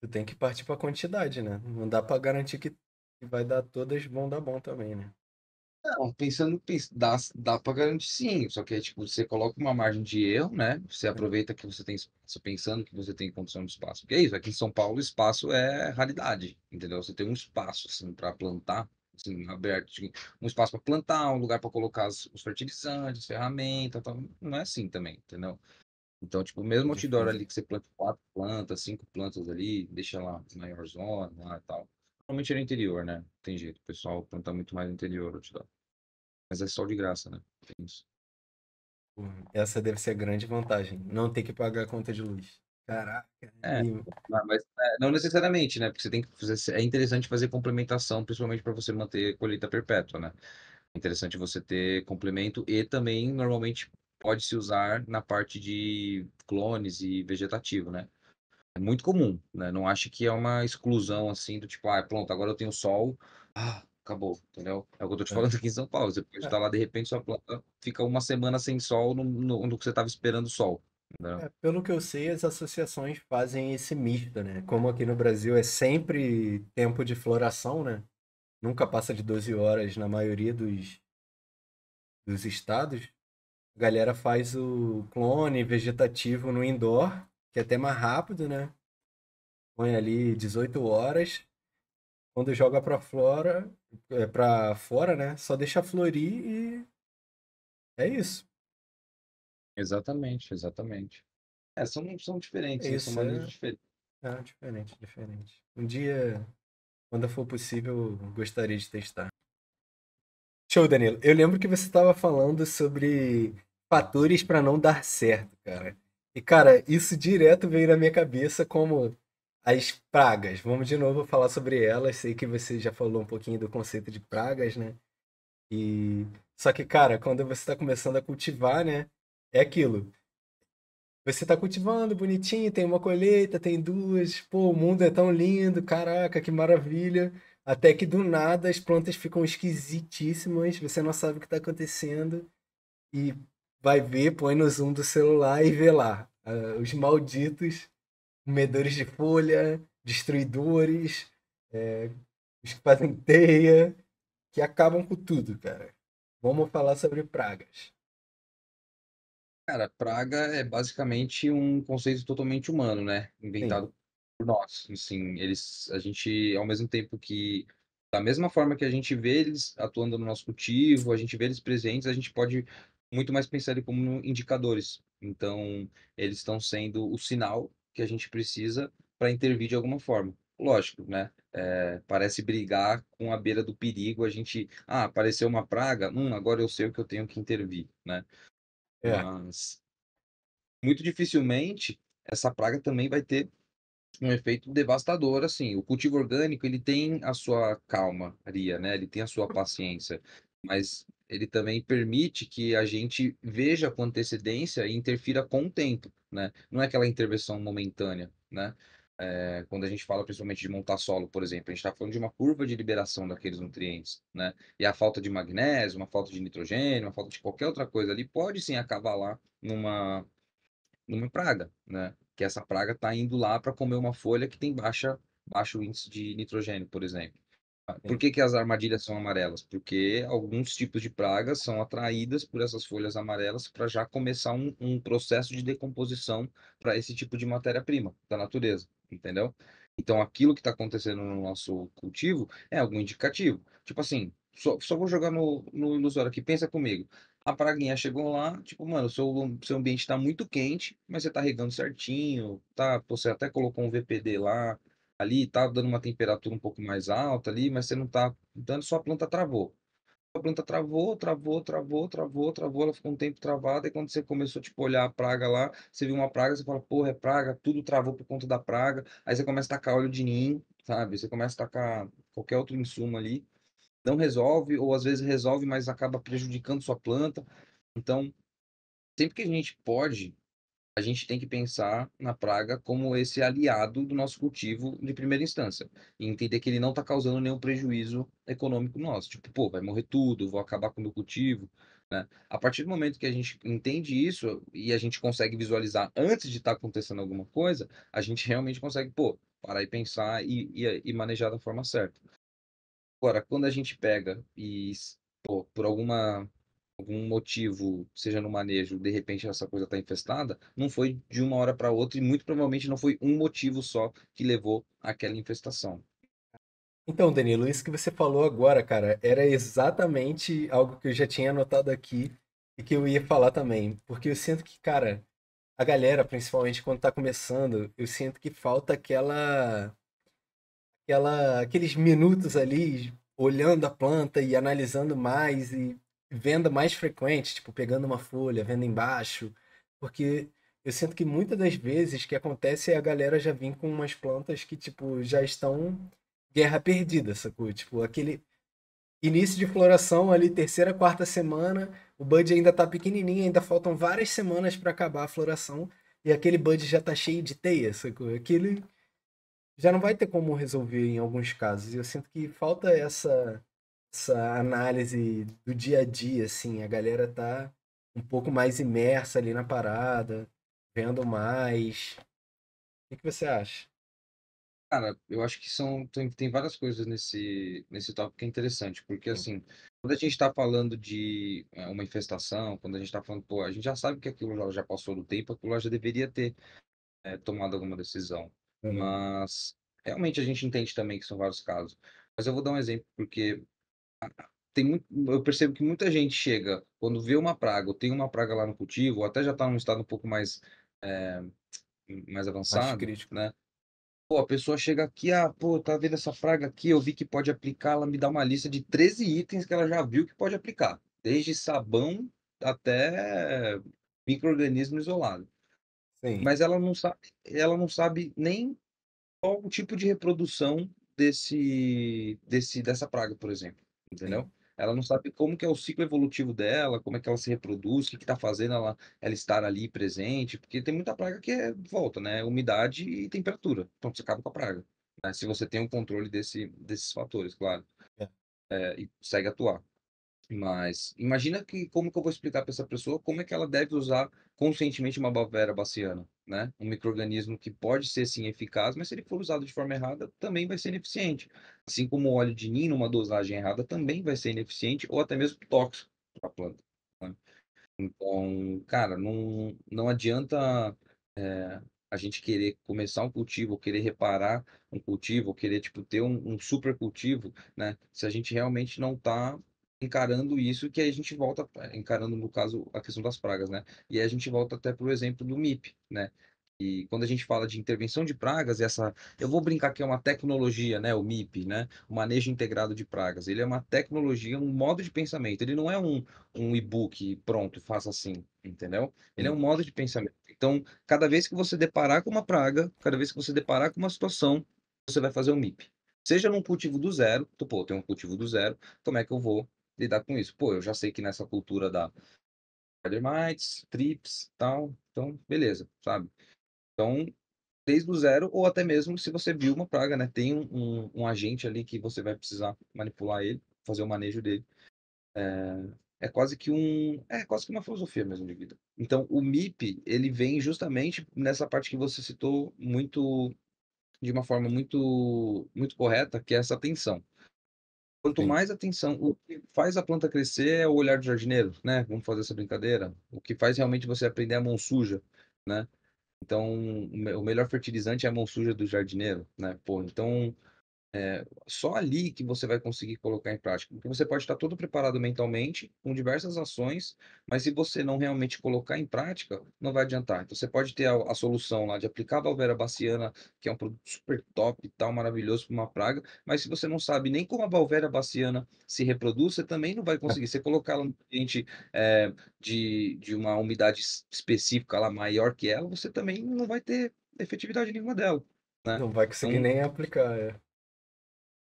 Tu tem que partir pra quantidade, né? Não dá pra garantir que que vai dar todas, vão dar bom também, né? Não, pensando, pens- dá, dá pra garantir sim, só que é tipo, você coloca uma margem de erro, né? Você É. aproveita que você tem espaço, pensando que você tem condição de espaço. Porque é isso, aqui em São Paulo, espaço é raridade, entendeu? Você tem um espaço, assim, pra plantar, assim, aberto, tipo, um espaço pra plantar, um lugar pra colocar as- os fertilizantes, ferramenta, tal. Não é assim também, entendeu? Então, tipo, É mesmo outdoor difícil. ali que você planta quatro plantas, cinco plantas ali, deixa lá maior zona lá e tal. Normalmente é no interior, né? Tem jeito, o pessoal planta muito mais no interior outdoor. Mas é sol de graça, né? Tem isso. Pô, essa deve ser a grande vantagem. Não ter que pagar a conta de luz. Caraca, É, e- ah, mas é, não necessariamente, né? Porque você tem que fazer, é interessante fazer complementação, principalmente para você manter colheita perpétua, né? É interessante você ter complemento e também normalmente pode se usar na parte de clones e vegetativo, né? É muito comum, né? Não acho que é uma exclusão assim do tipo, ah, pronto, agora eu tenho sol, ah, acabou, entendeu? É o que eu tô te falando aqui em São Paulo. Você pode É, estar lá, de repente, sua planta fica uma semana sem sol no, no, no que você estava esperando sol, entendeu? é, pelo que eu sei, as associações fazem esse misto, né? Como aqui no Brasil é sempre tempo de floração, né? Nunca passa de doze horas na maioria dos, dos estados. A galera faz o clone vegetativo no indoor, que é até mais rápido, né? Põe ali dezoito horas. Quando joga pra flora, é, pra fora, né? Só deixa florir e é isso. Exatamente, exatamente. É, são, são diferentes, É sim, são isso, maneiras é, diferentes. é diferente, diferente. Um dia, quando for possível, eu gostaria de testar. Show, Danilo. Eu lembro que você estava falando sobre fatores para não dar certo, cara. E, cara, isso direto veio na minha cabeça como as pragas. Vamos de novo falar sobre elas. Sei que você já falou um pouquinho do conceito de pragas, né? E só que, cara, quando você está começando a cultivar, né? É aquilo. Você tá cultivando bonitinho, tem uma colheita, tem duas. Pô, o mundo é tão lindo, caraca, que maravilha. Até que do nada as plantas ficam esquisitíssimas, você não sabe o que tá acontecendo e vai ver, põe no zoom do celular e vê lá. ah, os malditos comedores de folha, destruidores, é, os que fazem teia, que acabam com tudo, cara. Vamos falar sobre pragas. Cara, praga é basicamente um conceito totalmente humano, né? Sim, Inventado por nós. Assim, eles, a gente, ao mesmo tempo que, da mesma forma que a gente vê eles atuando no nosso cultivo, a gente vê eles presentes, a gente pode muito mais pensar ele como indicadores. Então, eles estão sendo o sinal que a gente precisa para intervir de alguma forma. Lógico, né? É, parece brigar com a beira do perigo. A gente, ah, apareceu uma praga, hum, agora eu sei o que eu tenho que intervir, né? é. Mas muito dificilmente essa praga também vai ter um efeito devastador, assim. O cultivo orgânico, ele tem a sua calmaria, né? Ele tem a sua paciência, mas ele também permite que a gente veja com antecedência e interfira com o tempo, né? Não é aquela intervenção momentânea, né? É, quando a gente fala principalmente de montar solo, por exemplo, a gente está falando de uma curva de liberação daqueles nutrientes, né? E a falta de magnésio, uma falta de nitrogênio, uma falta de qualquer outra coisa ali pode sim acabar lá numa numa praga, né? Que essa praga está indo lá para comer uma folha que tem baixa, baixo índice de nitrogênio, por exemplo. Por que que as armadilhas são amarelas? Porque alguns tipos de pragas são atraídas por essas folhas amarelas para já começar um, um processo de decomposição para esse tipo de matéria-prima da natureza, entendeu? Então, aquilo que está acontecendo no nosso cultivo é algum indicativo. Tipo assim, só, só vou jogar no, no ilusório aqui, pensa comigo. A praguinha chegou lá, tipo, mano, o seu, seu ambiente está muito quente, mas você está regando certinho, tá? Pô, você até colocou um V P D lá, ali, tá dando uma temperatura um pouco mais alta ali, mas você não tá dando, sua planta travou. Sua planta travou, travou, travou, travou, travou, ela ficou um tempo travada, e quando você começou, tipo, olhar a praga lá, você viu uma praga, você fala, porra, é praga, tudo travou por conta da praga, aí você começa a tacar óleo de ninho, sabe? Você começa a tacar qualquer outro insumo ali, não resolve, ou às vezes resolve, mas acaba prejudicando sua planta. Então, sempre que a gente pode, a gente tem que pensar na praga como esse aliado do nosso cultivo de primeira instância. E entender que ele não está causando nenhum prejuízo econômico nosso. Tipo, pô, vai morrer tudo, vou acabar com o meu cultivo, né? A partir do momento que a gente entende isso e a gente consegue visualizar antes de estar tá acontecendo alguma coisa, a gente realmente consegue, pô, parar e pensar e, e, e manejar da forma certa. Agora, quando a gente pega e, pô, por alguma... algum motivo, seja no manejo, de repente essa coisa está infestada, não foi de uma hora para outra e muito provavelmente não foi um motivo só que levou àquela infestação. Então, Danilo, isso que você falou agora, cara, era exatamente algo que eu já tinha anotado aqui e que eu ia falar também, porque eu sinto que, cara, a galera, principalmente quando está começando, eu sinto que falta aquela, aquela, aqueles minutos ali, olhando a planta e analisando mais e venda mais frequente, tipo, pegando uma folha, venda embaixo, porque eu sinto que muitas das vezes que acontece é a galera já vir com umas plantas que, tipo, já estão guerra perdida, sacou? Tipo, aquele início de floração ali, terceira, quarta semana, o bud ainda tá pequenininho, ainda faltam várias semanas para acabar a floração, e aquele bud já tá cheio de teia, sacou? Aquele já não vai ter como resolver em alguns casos, e eu sinto que falta essa... essa análise do dia a dia, assim, a galera tá um pouco mais imersa ali na parada, vendo mais. O que você acha? Cara, eu acho que são tem, tem várias coisas nesse, nesse tópico que é interessante, porque, assim, quando a gente tá falando de uma infestação, quando a gente tá falando, pô, a gente já sabe que aquilo já passou do tempo, aquilo já deveria ter é, tomado alguma decisão. Uhum. Mas, realmente, a gente entende também que são vários casos. Mas eu vou dar um exemplo, porque... Tem muito, eu percebo que muita gente chega quando vê uma praga, ou tem uma praga lá no cultivo, ou até já está num estado um pouco mais é, mais avançado, mais crítico, né? Pô, a pessoa chega aqui, ah, pô, tá vendo essa praga aqui, eu vi que pode aplicar, ela me dá uma lista de treze itens que ela já viu que pode aplicar, desde sabão até micro-organismo isolado. Sim. Mas ela não sabe, ela não sabe nem qual o tipo de reprodução desse, desse, dessa praga, por exemplo. Entendeu? Ela não sabe como que é o ciclo evolutivo dela, como é que ela se reproduz, o que que tá fazendo ela, ela estar ali presente, porque tem muita praga que é, volta, né? Umidade e temperatura. Então, você acaba com a praga, né? Se você tem um controle desse, desses fatores, claro. É. É, e segue atuar. Mas imagina que como que eu vou explicar para essa pessoa como é que ela deve usar conscientemente uma Beauveria bassiana, né? Um micro-organismo que pode ser, sim, eficaz, mas se ele for usado de forma errada, também vai ser ineficiente. Assim como o óleo de ninho, numa dosagem errada, também vai ser ineficiente ou até mesmo tóxico para a planta, né? Então, cara, não, não adianta é, a gente querer começar um cultivo, querer reparar um cultivo, querer, tipo, ter um, um super cultivo, né? Se a gente realmente não está... encarando isso, que aí a gente volta, encarando no caso a questão das pragas, né? E aí a gente volta até para o exemplo do M I P, né? E quando a gente fala de intervenção de pragas, essa, eu vou brincar que é uma tecnologia, né? O M I P, né? O manejo integrado de pragas. Ele é uma tecnologia, um modo de pensamento. Ele não é um, um e-book pronto, faça assim, entendeu? Ele é um modo de pensamento. Então, cada vez que você deparar com uma praga, cada vez que você deparar com uma situação, você vai fazer um M I P. Seja num cultivo do zero, tu, pô, tem um cultivo do zero, como é que eu vou lidar com isso? Pô, eu já sei que nessa cultura da Broad Mites, trips, tal, então, beleza, sabe? Então, desde o zero, ou até mesmo se você viu uma praga, né? Tem um, um, um agente ali que você vai precisar manipular ele, fazer o manejo dele. É, é quase que um... É quase que uma filosofia mesmo de vida. Então, o M I P, ele vem justamente nessa parte que você citou muito... de uma forma muito, muito correta, que é essa atenção. Quanto Sim. mais atenção, o que faz a planta crescer é o olhar do jardineiro, né? Vamos fazer essa brincadeira. O que faz realmente você aprender a mão suja, né? Então, o me- o melhor fertilizante é a mão suja do jardineiro, né? Pô, então, é, só ali que você vai conseguir colocar em prática. Porque você pode estar todo preparado mentalmente, com diversas ações, mas se você não realmente colocar em prática, não vai adiantar. Então, você pode ter a, a solução lá de aplicar a Beauveria bassiana, que é um produto super top e tal, maravilhoso para uma praga, mas se você não sabe nem como a Beauveria bassiana se reproduz, você também não vai conseguir. Você colocar ela no ambiente é, de, de uma umidade es- específica lá maior que ela, você também não vai ter efetividade nenhuma dela, né? Não vai conseguir Então, nem aplicar, é.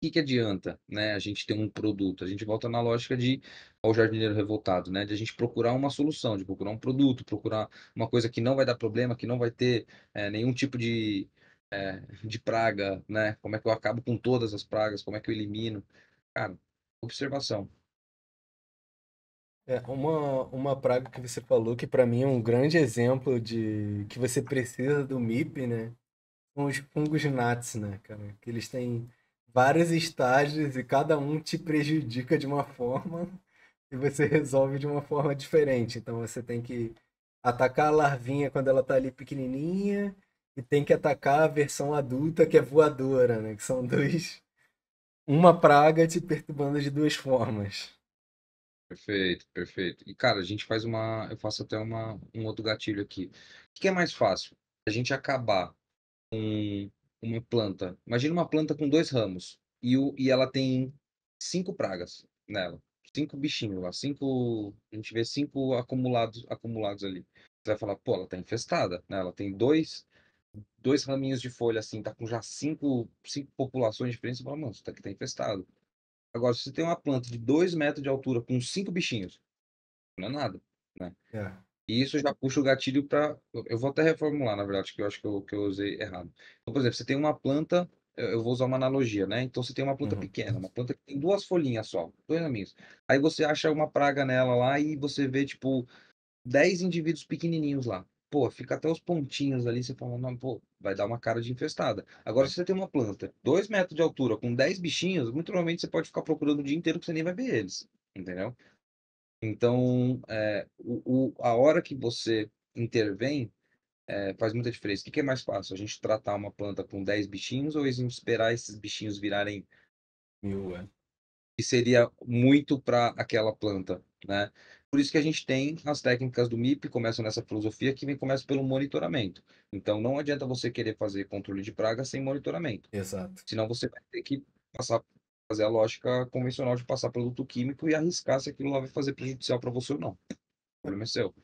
que que adianta, né? A gente tem um produto, a gente volta na lógica de ao jardineiro revoltado, né? De a gente procurar uma solução, de procurar um produto, procurar uma coisa que não vai dar problema, que não vai ter eh, nenhum tipo de, eh, de praga, né? Como é que eu acabo com todas as pragas? Como é que eu elimino? Cara, observação. É uma, uma praga que você falou que para mim é um grande exemplo de que você precisa do M I P, né? São os fungos gnats, né, cara? Que eles têm vários estágios e cada um te prejudica de uma forma e você resolve de uma forma diferente. Então você tem que atacar a larvinha quando ela tá ali pequenininha e tem que atacar a versão adulta que é voadora, né? Que são dois, uma praga te perturbando de duas formas. Perfeito, perfeito. E cara, a gente faz uma, eu faço até uma, um outro gatilho aqui. O que que é mais fácil? A gente acabar com uma planta. Imagina uma planta com dois ramos e, o, e ela tem cinco pragas nela, cinco bichinhos lá, cinco. A gente vê cinco acumulados, acumulados ali. Você vai falar, pô, ela tá infestada, né? Ela tem dois, dois raminhos de folha assim, tá com já cinco, cinco populações diferentes. Você fala, mano, isso daqui tá infestado. Agora, se você tem uma planta de dois metros de altura com cinco bichinhos, não é nada, né? É. E isso já puxa o gatilho para. Eu vou até reformular, na verdade, que eu acho que eu, que eu usei errado. Então, por exemplo, você tem uma planta. Eu eu vou usar uma analogia, né? Então você tem uma planta Uhum. pequena, uma planta que tem duas folhinhas só, dois raminhos. Aí você acha uma praga nela lá e você vê, tipo, dez indivíduos pequenininhos lá. Pô, fica até os pontinhos ali, você fala, não, pô, vai dar uma cara de infestada. Agora, se você tem uma planta, dois metros de altura, com dez bichinhos, muito provavelmente você pode ficar procurando o dia inteiro que você nem vai ver eles, entendeu? Então, é, o, o- a hora que você intervém é, faz muita diferença. O que que é mais fácil? A gente tratar uma planta com dez bichinhos ou a gente esperar esses bichinhos virarem, Mil, é. que seria muito para aquela planta, né? Por isso que a gente tem as técnicas do M I P, começam nessa filosofia que vem, começa pelo monitoramento. Então, não adianta você querer fazer controle de praga sem monitoramento. Exato. Senão você vai ter que passar, fazer a lógica convencional de passar produto químico e arriscar se aquilo lá vai fazer prejudicial para você ou não. O problema é seu.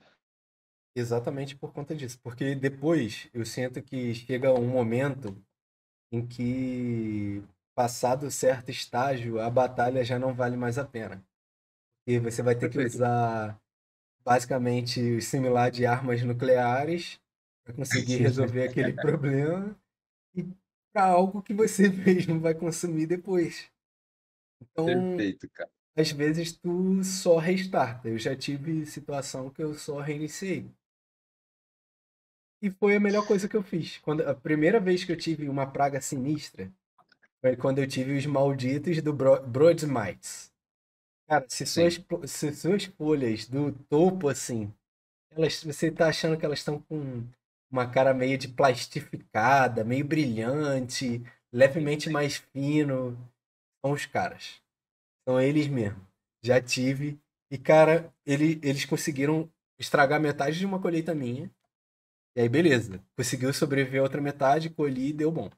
Exatamente por conta disso, porque depois eu sinto que chega um momento em que, passado certo estágio, a batalha já não vale mais a pena. E você vai ter que Perfeito. usar basicamente o similar de armas nucleares para conseguir resolver aquele problema e para algo que você mesmo vai consumir depois. Então, Perfeito, cara. às vezes tu só restarta. Eu já tive situação que eu só reiniciei. E foi a melhor coisa que eu fiz. Quando, a primeira vez que eu tive uma praga sinistra foi quando eu tive os malditos do Bro- Broad Mites. Cara, se suas, Sim. po- se suas folhas do topo, assim, elas, você tá achando que elas estão com uma cara meio de plastificada, meio brilhante, levemente mais fino. São os caras. São eles mesmo. Já tive. E, cara, ele, eles conseguiram estragar metade de uma colheita minha. E aí, beleza. Conseguiu sobreviver a outra metade, colhi e deu bom.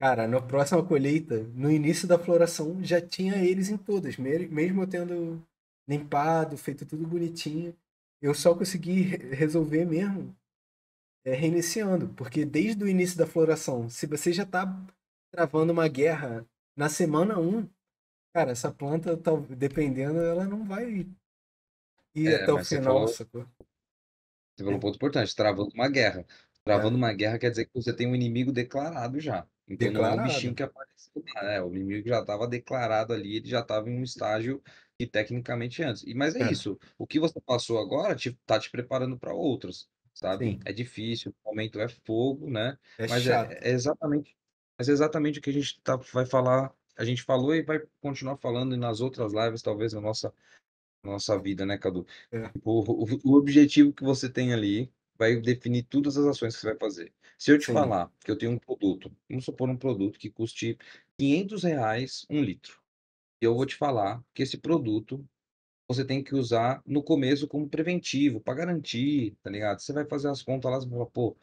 Cara, na próxima colheita, no início da floração, já tinha eles em todas. me- Mesmo eu tendo limpado, feito tudo bonitinho, eu só consegui re- resolver mesmo é, reiniciando. Porque desde o início da floração, se você já tá travando uma guerra na semana um, cara, essa planta, tal- dependendo, ela não vai ir É, até o mas você final, falou, sacou? você falou um ponto importante, travando uma guerra. É, Travando uma guerra quer dizer que você tem um inimigo declarado já. Então não é um bichinho declarado. que apareceu lá, né? O inimigo já estava declarado ali, ele já estava em um estágio que tecnicamente antes. E mas é É, isso. O que você passou agora te, tá te preparando para outros, sabe? sim. É difícil, o momento é fogo, né? É Mas é, chato. é exatamente, mas é exatamente o que a gente tá, vai falar. a gente falou e vai continuar falando nas outras lives, talvez, na nossa, nossa vida, né, Cadu? É. O, o, o objetivo que você tem ali vai definir todas as ações que você vai fazer. Se eu te Sim. falar que eu tenho um produto, vamos supor um produto que custe quinhentos reais um litro, e eu vou te falar que esse produto você tem que usar no começo como preventivo, para garantir, tá ligado? Você vai fazer as contas lá, você vai falar, pô,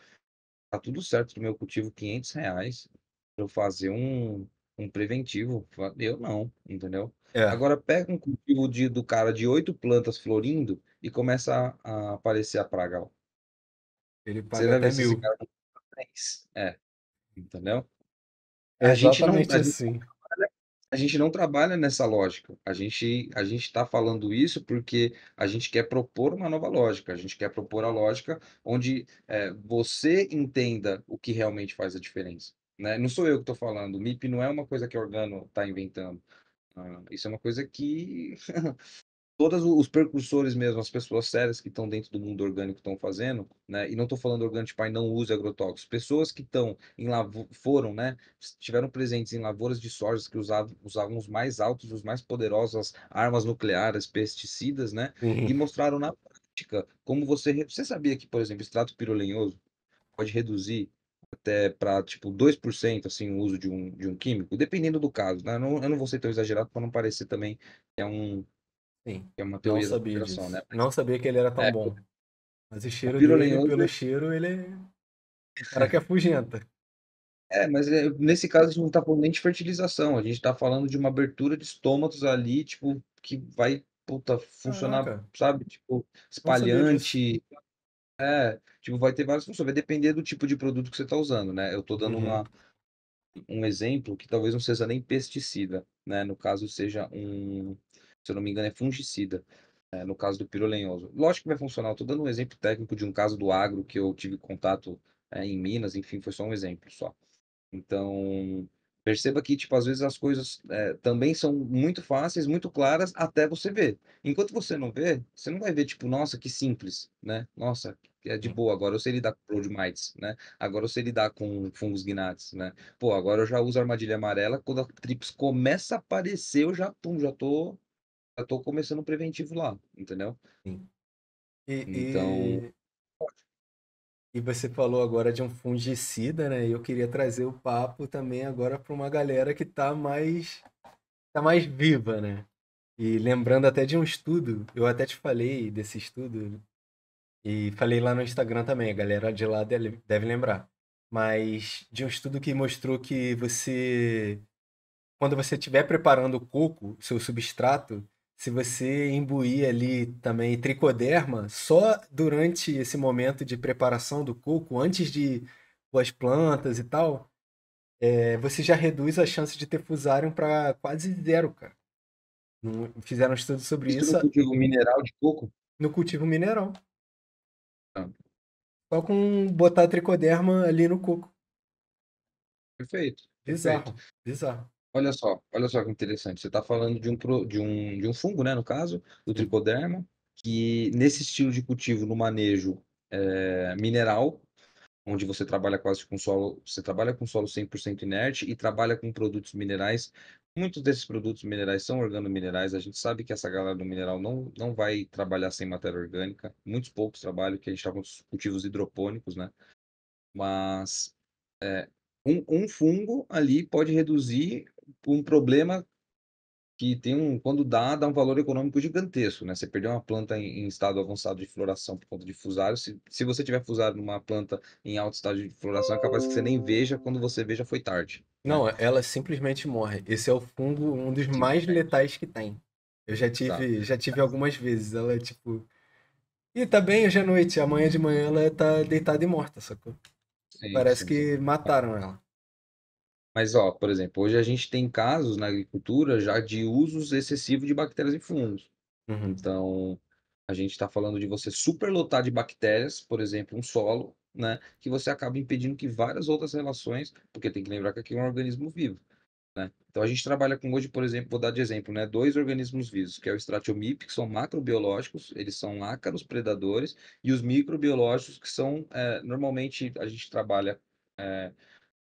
tá tudo certo no meu cultivo, quinhentos reais, pra eu fazer um, um preventivo, eu não, entendeu? É. Agora pega um cultivo de, do cara de oito plantas florindo e começa a, a aparecer a praga lá. Ele paga até mil. É, entendeu? É a gente não, a gente assim. não trabalha, a gente não trabalha nessa lógica. A gente a gente está falando isso porque a gente quer propor uma nova lógica. A gente quer propor a lógica onde é, você entenda o que realmente faz a diferença. Né? Não sou eu que estou falando. O M I P não é uma coisa que o Organo está inventando. Uh, isso é uma coisa que... Todos os precursores mesmo, as pessoas sérias que estão dentro do mundo orgânico estão fazendo, né? E não estou falando orgânico, tipo, não use agrotóxicos. Pessoas que estão em lavo... foram, né? Tiveram presentes em lavouras de sojas que usavam, usavam os mais altos, os mais poderosos, armas nucleares, pesticidas, né? Uhum. E mostraram na prática como você... Você sabia que, por exemplo, extrato pirolenhoso pode reduzir até para, tipo, dois por cento, assim, o uso de um, de um químico? Dependendo do caso, né? Eu não, eu não vou ser tão exagerado para não parecer também que é um... Sim, é uma teoria não sabia da disso. Né? Não sabia que ele era tão é, bom. Mas o cheiro dele, pelo é... cheiro, ele cara que afugenta. É, mas nesse caso a gente não tá falando nem de fertilização, a gente tá falando de uma abertura de estômatos ali, tipo, que vai, puta, funcionar, ah, sabe? Tipo, espalhante. É, tipo, vai ter várias funções, vai depender do tipo de produto que você tá usando, né? Eu tô dando uhum. uma, um exemplo que talvez não seja nem pesticida, né? No caso seja um... se eu não me engano, é fungicida, né, no caso do pirolenhoso. Lógico que vai funcionar, eu estou dando um exemplo técnico de um caso do agro que eu tive contato é, em Minas, enfim, foi só um exemplo só. Então, perceba que, tipo, às vezes as coisas é, também são muito fáceis, muito claras, até você ver. Enquanto você não vê, você não vai ver, tipo, nossa, que simples, né? Nossa, é de boa, agora eu sei lidar com Broad Mites, né? Agora eu sei lidar com fungos gnates, né? Pô, agora eu já uso armadilha amarela, quando a trips começa a aparecer, eu já, pum, já tô... eu tô começando um preventivo lá, entendeu? Sim. E, então... E, e você falou agora de um fungicida, né? E eu queria trazer o papo também agora para uma galera que tá mais, tá mais viva, né? E lembrando até de um estudo, eu até te falei desse estudo, e falei lá no Instagram também, a galera de lá deve lembrar. Mas de um estudo que mostrou que você, quando você estiver preparando o coco, seu substrato, se você imbuir ali também tricoderma, só durante esse momento de preparação do coco, antes de as plantas e tal, é, você já reduz a chance de ter fusarium para quase zero, cara. Fizeram um estudo sobre isso. Isso no cultivo mineral de coco? No cultivo mineral. Ah. Só com botar tricoderma ali no coco. Perfeito. Bizarro, Perfeito. bizarro. Olha só, olha só que interessante. Você está falando de um, de, um, de um fungo, né, no caso, do tricoderma, que nesse estilo de cultivo, no manejo é, mineral, onde você trabalha quase com solo, você trabalha com solo cem por cento inerte e trabalha com produtos minerais. Muitos desses produtos minerais são organominerais. A gente sabe que essa galera do mineral não, não vai trabalhar sem matéria orgânica. Muitos poucos trabalham, que a gente está com os cultivos hidropônicos, né? Mas é, um, um fungo ali pode reduzir um problema que tem um, quando dá, dá um valor econômico gigantesco, né? Você perdeu uma planta em, em estado avançado de floração por conta de fusário. Se, se você tiver fusário numa planta em alto estado de floração, é capaz que você nem veja, quando você veja foi tarde. Não, ela simplesmente morre. Esse é o fungo, um dos mais letais que tem. Eu já tive, tá. já tive algumas vezes. Ela é tipo... E tá bem hoje à noite, amanhã de manhã ela tá deitada e morta, sacou? Sim, Parece sim, que sim. mataram ela. Mas, ó, por exemplo, hoje a gente tem casos na agricultura já de usos excessivos de bactérias e fungos. Uhum. Então, a gente está falando de você superlotar de bactérias, por exemplo, um solo, né? Que você acaba impedindo que várias outras relações, porque tem que lembrar que aqui é um organismo vivo, né? Então, a gente trabalha com hoje, por exemplo, vou dar de exemplo, né? Dois organismos vivos, que é o Stratiomip, que são macrobiológicos, eles são ácaros predadores, e os microbiológicos, que são, é, normalmente, a gente trabalha... É,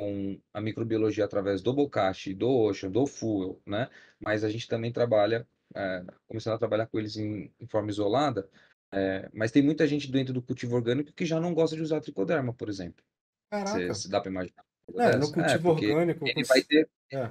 com a microbiologia através do Bokashi, do Ocean, do Fuel, né? Mas a gente também trabalha, é, começando a trabalhar com eles em, em forma isolada, é, mas tem muita gente dentro do cultivo orgânico que já não gosta de usar tricoderma, por exemplo. Caraca. Você dá para imaginar. É, no cultivo é, orgânico... Ele vai ter... É.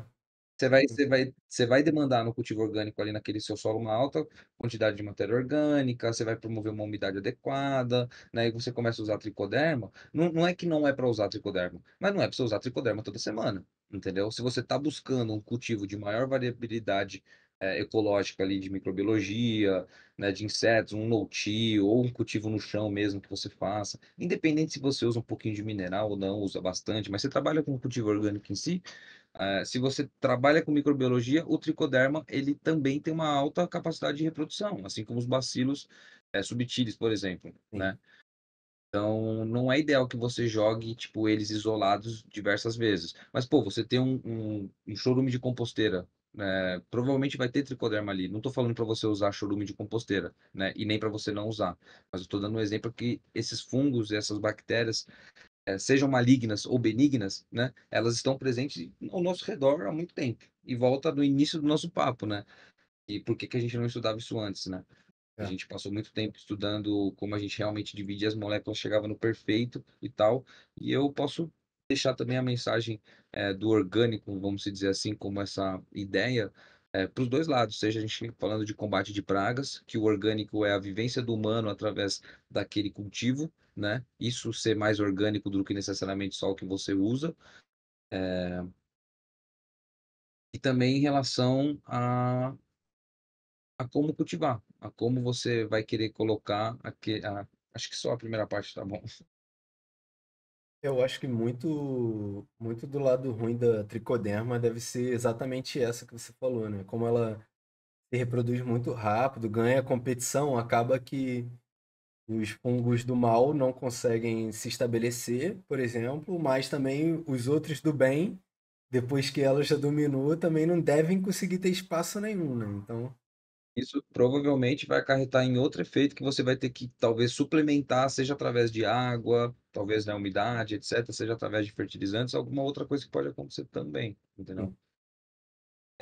Você vai, você, vai, você vai demandar no cultivo orgânico ali naquele seu solo uma alta quantidade de matéria orgânica, você vai promover uma umidade adequada, né? E você começa a usar tricoderma. Não, não é que não é para usar tricoderma, mas não é para você usar tricoderma toda semana, entendeu? Se você está buscando um cultivo de maior variabilidade é, ecológica ali de microbiologia, né, de insetos, um no-till ou um cultivo no chão mesmo que você faça, independente se você usa um pouquinho de mineral ou não, usa bastante, mas você trabalha com o cultivo orgânico em si. Uh, se você trabalha com microbiologia, o tricoderma ele também tem uma alta capacidade de reprodução, assim como os bacilos é, subtilis, por exemplo, sim, né? Então, não é ideal que você jogue tipo eles isolados diversas vezes. Mas, pô, você tem um, um, um chorume de composteira, né? Provavelmente vai ter tricoderma ali. Não estou falando para você usar chorume de composteira, né? E nem para você não usar. Mas eu estou dando um exemplo que esses fungos e essas bactérias, sejam malignas ou benignas, né, elas estão presentes ao nosso redor há muito tempo. E volta do início do nosso papo, né? E por que que a gente não estudava isso antes, né? É. A gente passou muito tempo estudando como a gente realmente dividia as moléculas, chegava no perfeito e tal. E eu posso deixar também a mensagem é, do orgânico, vamos dizer assim, como essa ideia, é, para os dois lados. Seja a gente falando de combate de pragas, que o orgânico é a vivência do humano através daquele cultivo, né? Isso ser mais orgânico do que necessariamente só o que você usa. É... E também em relação a... a como cultivar, a como você vai querer colocar... Aqui... A... Acho que só a primeira parte tá bom. Eu acho que muito, muito do lado ruim da tricoderma deve ser exatamente essa que você falou, né? Como ela se reproduz muito rápido, ganha competição, acaba que... Os fungos do mal não conseguem se estabelecer, por exemplo, mas também os outros do bem, depois que ela já dominou, também não devem conseguir ter espaço nenhum, né? Então... Isso provavelmente vai acarretar em outro efeito que você vai ter que, talvez, suplementar, seja através de água, talvez na umidade, etcétera, seja através de fertilizantes, alguma outra coisa que pode acontecer também, entendeu?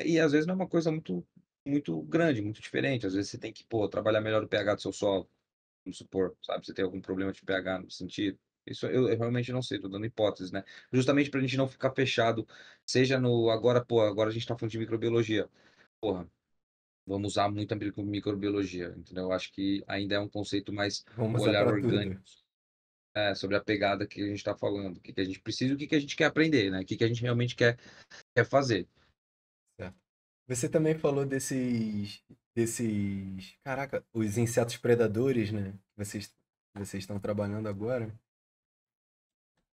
E às vezes não é uma coisa muito, muito grande, muito diferente. Às vezes você tem que, pô, trabalhar melhor o pH do seu solo. Vamos supor, sabe, você tem algum problema de pH no sentido? Isso eu, eu realmente não sei, tô dando hipótese, né? Justamente pra gente não ficar fechado, seja no... Agora, pô, agora a gente tá falando de microbiologia. Porra, vamos usar muito a microbiologia, entendeu? Eu acho que ainda é um conceito mais vamos olhar orgânico. É, sobre a pegada que a gente tá falando, o que, que a gente precisa e o que, que a gente quer aprender, né? O que, que a gente realmente quer, quer fazer. Certo. Você também falou desses... desses, caraca, os insetos predadores, né, que vocês, vocês estão trabalhando agora,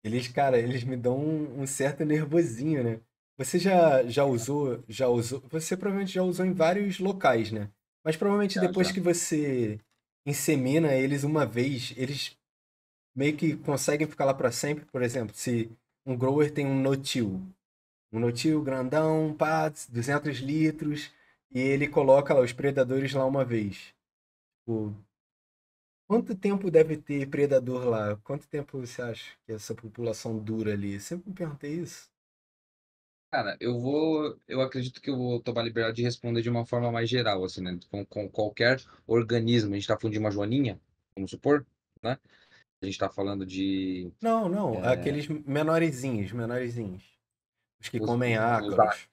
eles, cara, eles me dão um, um certo nervosinho, né? Você já, já usou, já usou, você provavelmente já usou em vários locais, né? Mas provavelmente já, depois já. que você insemina eles uma vez, eles meio que conseguem ficar lá para sempre. Por exemplo, se um grower tem um no-till, um no-till grandão, pá, duzentos litros... E ele coloca lá os predadores lá uma vez. Pô, quanto tempo deve ter predador lá? Quanto tempo você acha que essa população dura ali? Eu sempre me perguntei isso. Cara, eu vou... Eu acredito que eu vou tomar liberdade de responder de uma forma mais geral, assim, né? Com, com qualquer organismo. A gente tá falando de uma joaninha, vamos supor, né? A gente tá falando de... Não, não. É... Aqueles menorzinhos, menorzinhos. Os que os, comem ácaros.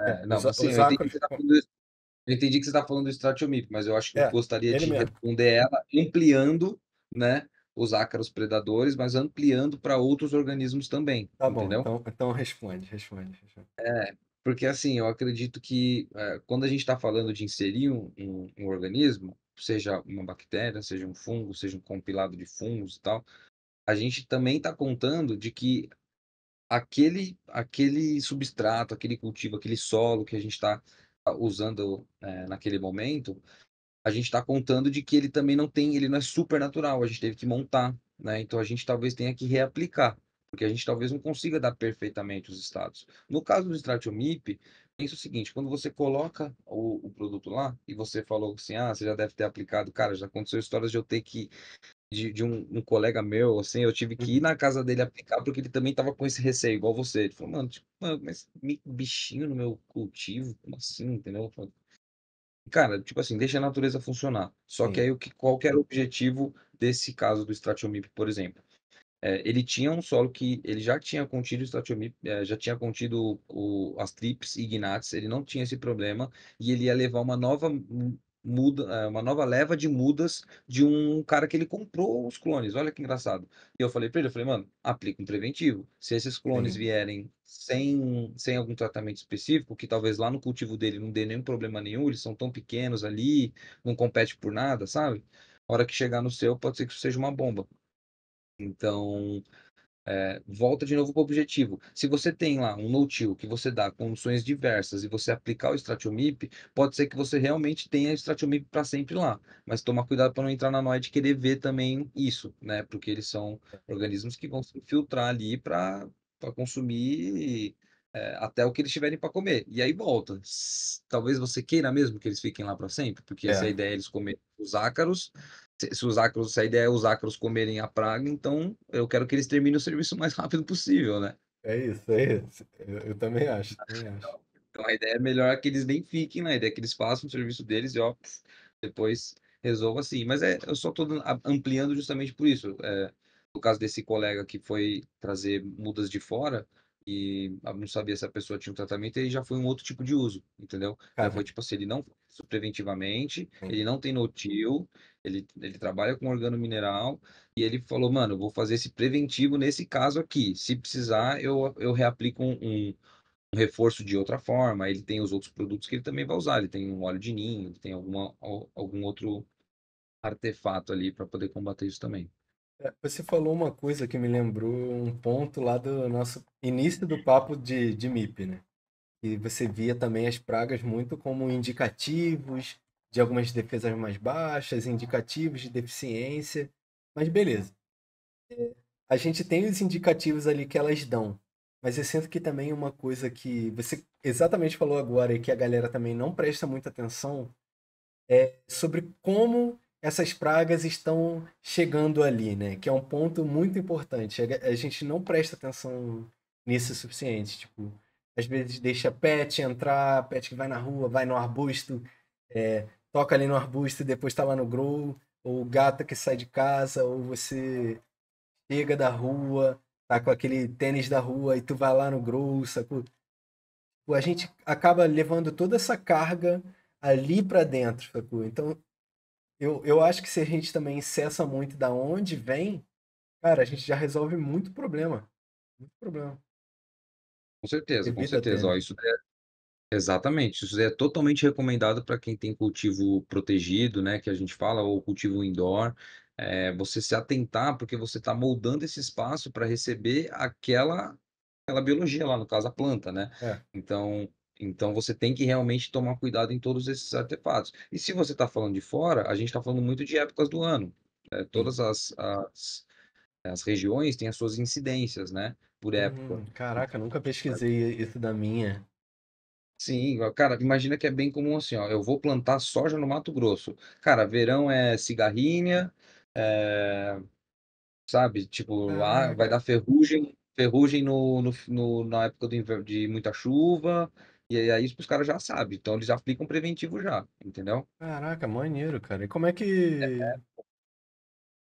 É, não, os, assim, os eu, entendi que tá falando, eu entendi que você está falando do Stratiomip, mas eu acho que é, eu gostaria de mesmo. responder ela ampliando, né, os ácaros predadores, mas ampliando para outros organismos também. Tá bom, entendeu? Então, então responde, responde, responde. É, porque assim, eu acredito que é, quando a gente está falando de inserir um, um, um organismo, seja uma bactéria, seja um fungo, seja um compilado de fungos e tal, a gente também está contando de que Aquele, aquele substrato, aquele cultivo, aquele solo que a gente está usando é, naquele momento, a gente está contando de que ele também não tem, ele não é supernatural, a gente teve que montar, né? Então a gente talvez tenha que reaplicar, porque a gente talvez não consiga dar perfeitamente os estados. No caso do Stratiomip, pensa o seguinte, quando você coloca o, o produto lá, e você falou assim, ah, você já deve ter aplicado, cara, já aconteceu histórias de eu ter que de, de um, um colega meu, assim, eu tive que ir na casa dele aplicar, porque ele também tava com esse receio, igual você. Ele falou, mano, tipo, mano, mas bichinho no meu cultivo, como assim, entendeu? Cara, tipo assim, deixa a natureza funcionar. Só que Sim. aí, o que, qual que era o objetivo desse caso do Stratiomip, por exemplo? É, ele tinha um solo que ele já tinha contido Stratiomip, é, já tinha contido o, as trips e ignates, ele não tinha esse problema, e ele ia levar uma nova muda, uma nova leva de mudas de um cara que ele comprou os clones. Olha que engraçado. E eu falei para ele, eu falei, mano, aplica um preventivo. Se esses clones Sim. vierem sem, sem algum tratamento específico, que talvez lá no cultivo dele não dê nenhum problema nenhum, eles são tão pequenos ali, não compete por nada, sabe? A hora que chegar no seu, pode ser que isso seja uma bomba. Então, é, volta de novo para o objetivo. Se você tem lá um no-till que você dá condições diversas e você aplicar o Stratiomip, pode ser que você realmente tenha Stratiomip para sempre lá. Mas toma cuidado para não entrar na noia de querer ver também isso, né? Porque eles são organismos que vão se filtrar ali para consumir é, até o que eles tiverem para comer. E aí volta. Talvez você queira mesmo que eles fiquem lá para sempre, porque é. essa é a ideia, eles comerem os ácaros. Se, se, os ácaros, se a ideia é os ácaros comerem a praga, então eu quero que eles terminem o serviço o mais rápido possível, né? É isso, é isso. Eu, eu também acho. Também acho. Então, então a ideia é melhor que eles nem fiquem, né? A ideia é que eles façam o serviço deles e ó, depois resolva assim. Mas é, eu só estou ampliando justamente por isso. É, no caso desse colega que foi trazer mudas de fora e não sabia se a pessoa tinha um tratamento, ele já foi um outro tipo de uso, entendeu? Já foi tipo assim, ele não faz preventivamente, Sim. ele não tem no-till, ele, ele trabalha com organo mineral, e ele falou, mano, eu vou fazer esse preventivo nesse caso aqui, se precisar eu, eu reaplico um, um, um reforço de outra forma. Ele tem os outros produtos que ele também vai usar, ele tem um óleo de ninho, ele tem alguma, algum outro artefato ali para poder combater isso também. Você falou uma coisa que me lembrou um ponto lá do nosso início do papo de, de M I P, né? E você via também as pragas muito como indicativos de algumas defesas mais baixas, indicativos de deficiência, mas beleza. A gente tem os indicativos ali que elas dão, mas eu sinto que também uma coisa que você exatamente falou agora e que a galera também não presta muita atenção é sobre como essas pragas estão chegando ali, né? Que é um ponto muito importante. A gente não presta atenção nisso o suficiente. Tipo, às vezes deixa pet entrar, pet que vai na rua, vai no arbusto, é, toca ali no arbusto e depois tá lá no grow, ou gata que sai de casa, ou você chega da rua, tá com aquele tênis da rua e tu vai lá no grow, sacou? A gente acaba levando toda essa carga ali pra dentro, sacou? Então, Eu, eu acho que se a gente também cessa muito da onde vem, cara, a gente já resolve muito problema. Muito problema. Com certeza, com certeza. Ó, isso é, exatamente. Isso é totalmente recomendado para quem tem cultivo protegido, né? Que a gente fala, ou cultivo indoor. É, você se atentar, porque você está moldando esse espaço para receber aquela, aquela biologia lá, no caso, a planta, né? É. Então... Então, você tem que realmente tomar cuidado em todos esses artefatos. E se você está falando de fora, a gente está falando muito de épocas do ano. É, todas as, as, as regiões têm as suas incidências, né? Por época. Hum, caraca, nunca pesquisei isso da minha. Sim, cara, imagina que é bem comum assim, ó. Eu vou plantar soja no Mato Grosso. Cara, verão é cigarrinha, é... sabe? Tipo, lá vai dar ferrugem, ferrugem no, no, no, na época do inverno, de muita chuva... E aí isso os caras já sabem, então eles aplicam preventivo já, entendeu? Caraca, maneiro, cara. E como é que... É.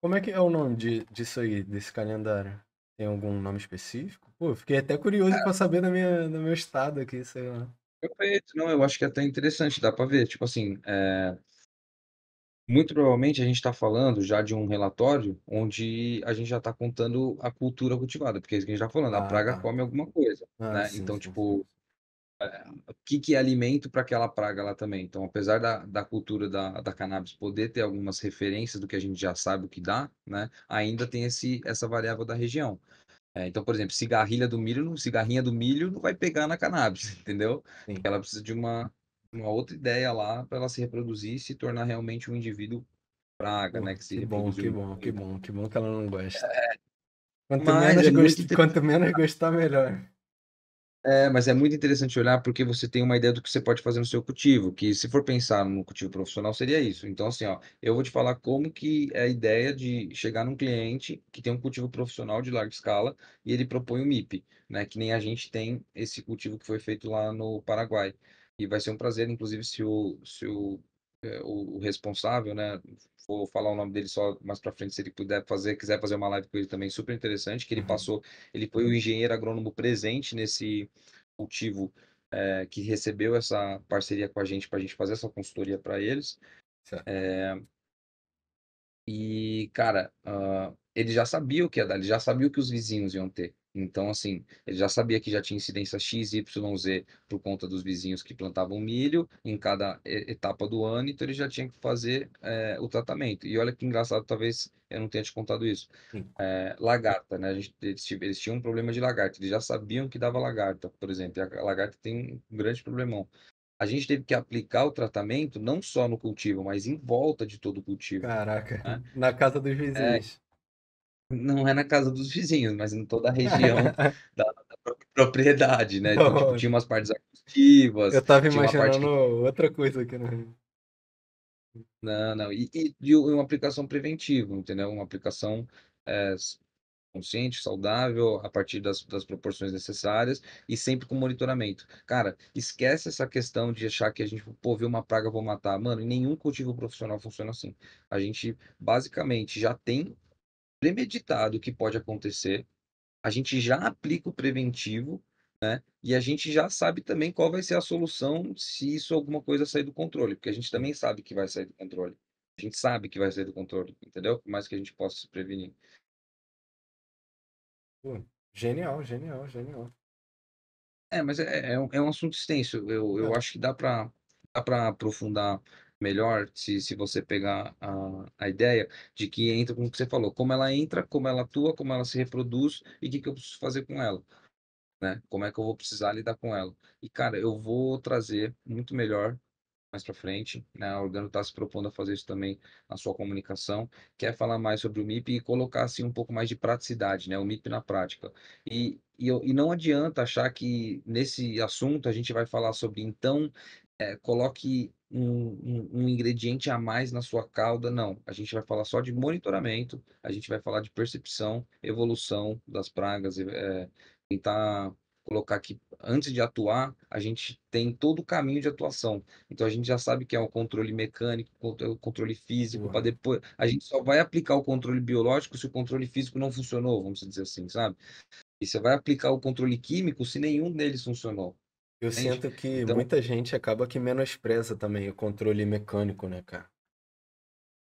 Como é que é o nome de, disso aí, desse calendário? Tem algum nome específico? Pô, fiquei até curioso é. pra saber da minha, do meu estado aqui, sei lá. Perfeito, não, eu acho que é até interessante, dá pra ver. Tipo assim, é... muito provavelmente a gente está falando já de um relatório onde a gente já está contando a cultura cultivada, porque é isso que a gente está falando, ah, a praga tá. come alguma coisa, ah, né? Sim, então, sim, tipo... Sim. o que, que é alimento para aquela praga lá também. Então, apesar da, da cultura da, da cannabis poder ter algumas referências do que a gente já sabe o que dá, né, ainda tem esse, essa variável da região. É, então, por exemplo, cigarrilha do milho, cigarrinha do milho não vai pegar na cannabis, entendeu? Sim. Ela precisa de uma, uma outra ideia lá para ela se reproduzir e se tornar realmente um indivíduo praga, oh, né? Que, se que bom, que bom, que bom, que bom que ela não gosta. É, quanto, menos é gost... muito... Quanto menos gostar, melhor. É, mas é muito interessante olhar porque você tem uma ideia do que você pode fazer no seu cultivo, que se for pensar no cultivo profissional seria isso. Então, assim, ó, eu vou te falar como que é a ideia de chegar num cliente que tem um cultivo profissional de larga escala e ele propõe o M I P, né? Que nem a gente tem esse cultivo que foi feito lá no Paraguai. E vai ser um prazer, inclusive, se o, se o, é, o, o responsável, né? Vou falar o nome dele só mais para frente, se ele puder fazer, quiser fazer uma live com ele também, super interessante, que ele passou, ele foi o engenheiro agrônomo presente nesse cultivo é, que recebeu essa parceria com a gente, para a gente fazer essa consultoria para eles. É, e, cara, uh, ele já sabia o que ia dar, ele já sabia o que os vizinhos iam ter. Então, assim, ele já sabia que já tinha incidência X Y Z por conta dos vizinhos que plantavam milho em cada etapa do ano, então ele já tinha que fazer é, o tratamento. E olha que engraçado, talvez eu não tenha te contado isso. É, lagarta, né? A gente, eles, eles tinham um problema de lagarta, eles já sabiam que dava lagarta, por exemplo. E a lagarta tem um grande problemão. A gente teve que aplicar o tratamento não só no cultivo, mas em volta de todo o cultivo. Caraca, né? Na casa dos vizinhos. É, não é na casa dos vizinhos, mas em toda a região da, da propriedade, né? Então, tipo, tinha umas partes acustivas. Eu tava imaginando que... outra coisa aqui, né? Não, não. E, e, e uma aplicação preventiva, entendeu? Uma aplicação é, consciente, saudável, a partir das, das proporções necessárias e sempre com monitoramento. Cara, esquece essa questão de achar que a gente, pô, viu uma praga, vou matar. Mano, e nenhum cultivo profissional funciona assim. A gente, basicamente, já tem premeditado que pode acontecer, a gente já aplica o preventivo, né? E a gente já sabe também qual vai ser a solução se isso alguma coisa sair do controle, porque a gente também sabe que vai sair do controle. A gente sabe que vai sair do controle, entendeu? Por mais que a gente possa se prevenir. Pô, genial, genial, genial. É, mas é, é, um, é um assunto extenso. Eu, eu é. acho que dá para dá para aprofundar melhor, se, se você pegar a, a ideia de que entra com o que você falou, como ela entra, como ela atua, como ela se reproduz e o que, que eu preciso fazer com ela, né? Como é que eu vou precisar lidar com ela. E, cara, eu vou trazer muito melhor mais para frente, né? A Organo está se propondo a fazer isso também na sua comunicação, quer falar mais sobre o M I P e colocar, assim, um pouco mais de praticidade, né? O M I P na prática. E, e, e não adianta achar que nesse assunto a gente vai falar sobre, então, é, coloque Um, um, um ingrediente a mais na sua cauda, não. A gente vai falar só de monitoramento, a gente vai falar de percepção, evolução das pragas, é, tentar colocar que antes de atuar, a gente tem todo o caminho de atuação. Então a gente já sabe que é o controle mecânico, o controle físico, para depois. A gente só vai aplicar o controle biológico se o controle físico não funcionou, vamos dizer assim, sabe? E você vai aplicar o controle químico se nenhum deles funcionou. Eu Entende? sinto que então, muita gente acaba que menospreza também o controle mecânico, né, cara?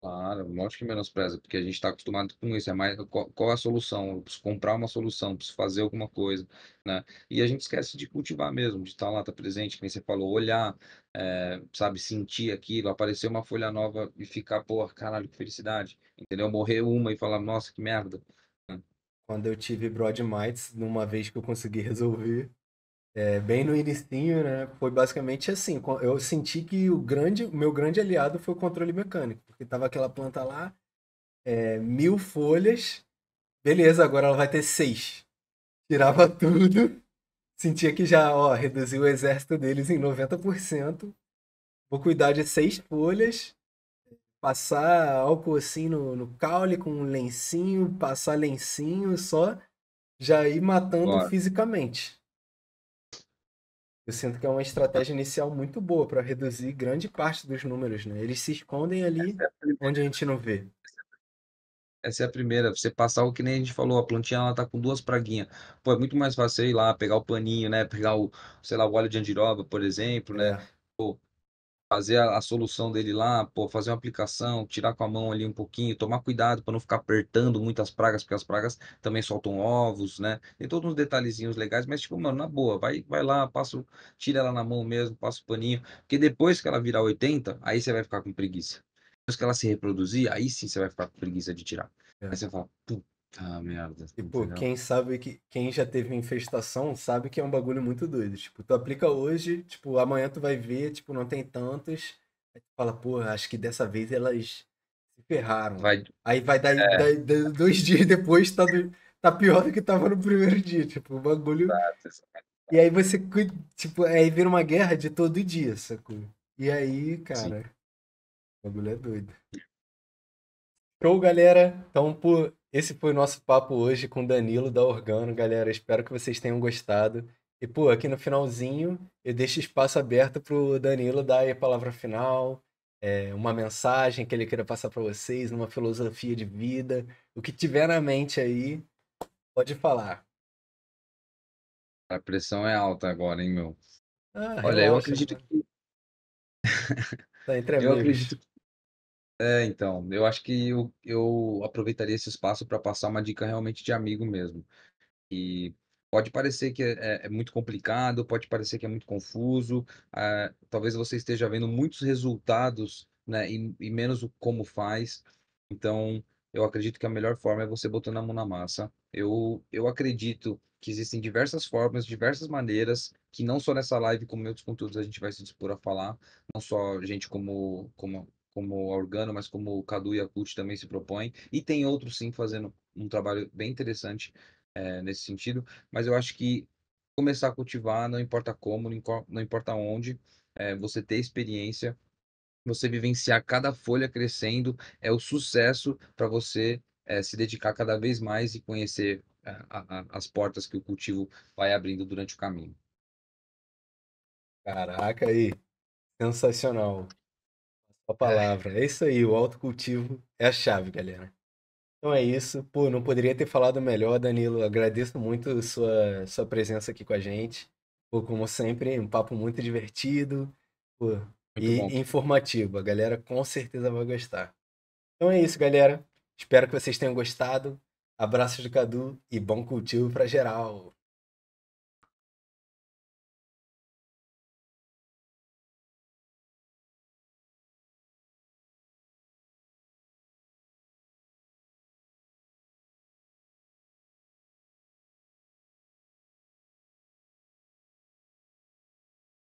Claro, lógico que menospreza, porque a gente está acostumado com isso. É mais qual, qual é a solução? Eu preciso comprar uma solução, preciso fazer alguma coisa, né? E a gente esquece de cultivar mesmo, de estar lá, estar presente, como você falou, olhar, é, sabe, sentir aquilo, aparecer uma folha nova e ficar, pô, caralho, que felicidade, entendeu? Morrer uma e falar, nossa, que merda. Quando eu tive Broad Mites, numa vez que eu consegui resolver, É, bem no inicinho, né? Foi basicamente assim, eu senti que o grande, meu grande aliado foi o controle mecânico, porque tava aquela planta lá, é, mil folhas, beleza, agora ela vai ter seis. Tirava tudo, sentia que já, ó, reduziu o exército deles em noventa por cento, vou cuidar de seis folhas, passar álcool assim no, no caule com um lencinho, passar lencinho só, já ir matando Bora. fisicamente. Eu sinto que é uma estratégia inicial muito boa para reduzir grande parte dos números, né? Eles se escondem ali é a onde a gente não vê. Essa é a primeira. Você passar o que nem a gente falou, a plantinha ela tá com duas praguinhas. Pô, é muito mais fácil ir lá pegar o paninho, né? Pegar o, sei lá, o óleo de andiroba, por exemplo, é. né? Pô, fazer a, a solução dele lá, pô, fazer uma aplicação, tirar com a mão ali um pouquinho, tomar cuidado para não ficar apertando muitas pragas, porque as pragas também soltam ovos, né? Tem todos uns detalhezinhos legais, mas tipo, mano, na boa, vai, vai lá, passa, tira ela na mão mesmo, passa o paninho, porque depois que ela virar oitenta, aí você vai ficar com preguiça. Depois que ela se reproduzir, aí sim você vai ficar com preguiça de tirar. É. Aí você fala, puta merda. E pô, quem sabe que, quem já teve infestação sabe que é um bagulho muito doido. Tipo, tu aplica hoje, tipo, amanhã tu vai ver, tipo, não tem tantos. Aí tu fala, pô, acho que dessa vez elas se ferraram. Vai... Aí vai dar, é. dar, dar dois dias depois, tá, do, tá pior do que tava no primeiro dia. Tipo, o bagulho. Tá, E aí você, tipo, aí vira uma guerra de todo dia, sacou? E aí, cara, sim, o bagulho é doido. Show, galera. Então, por... esse foi o nosso papo hoje com o Danilo da Organo, galera. Espero que vocês tenham gostado. E, pô, aqui no finalzinho, eu deixo espaço aberto pro Danilo dar aí a palavra final, é, uma mensagem que ele queira passar para vocês, uma filosofia de vida, o que tiver na mente aí, pode falar. A pressão é alta agora, hein, meu? Ah, olha, relaxa, eu acredito que... Tá entre amigos. Eu acredito que... É, então, eu acho que eu, eu aproveitaria esse espaço para passar uma dica realmente de amigo mesmo. E pode parecer que é, é muito complicado, pode parecer que é muito confuso, ah, talvez você esteja vendo muitos resultados, né, e, e menos o como faz. Então, eu acredito que a melhor forma é você botando a mão na massa. Eu, eu acredito que existem diversas formas, diversas maneiras, que não só nessa live, como em outros conteúdos, a gente vai se dispor a falar, não só gente como... como como a Organo, mas como o Cadu e a Cut também se propõem, e tem outros sim fazendo um trabalho bem interessante é, nesse sentido, mas eu acho que começar a cultivar, não importa como, não importa onde, é, você ter experiência, você vivenciar cada folha crescendo, é o sucesso para você é, se dedicar cada vez mais e conhecer é, a, a, as portas que o cultivo vai abrindo durante o caminho. Caraca, aí, sensacional. A palavra. É isso aí, o autocultivo é a chave, galera. Então é isso. Pô, não poderia ter falado melhor, Danilo. Agradeço muito sua, sua presença aqui com a gente. Pô, como sempre, um papo muito divertido, pô, e bom, informativo. A galera com certeza vai gostar. Então é isso, galera. Espero que vocês tenham gostado. Abraços do Cadu e bom cultivo pra geral.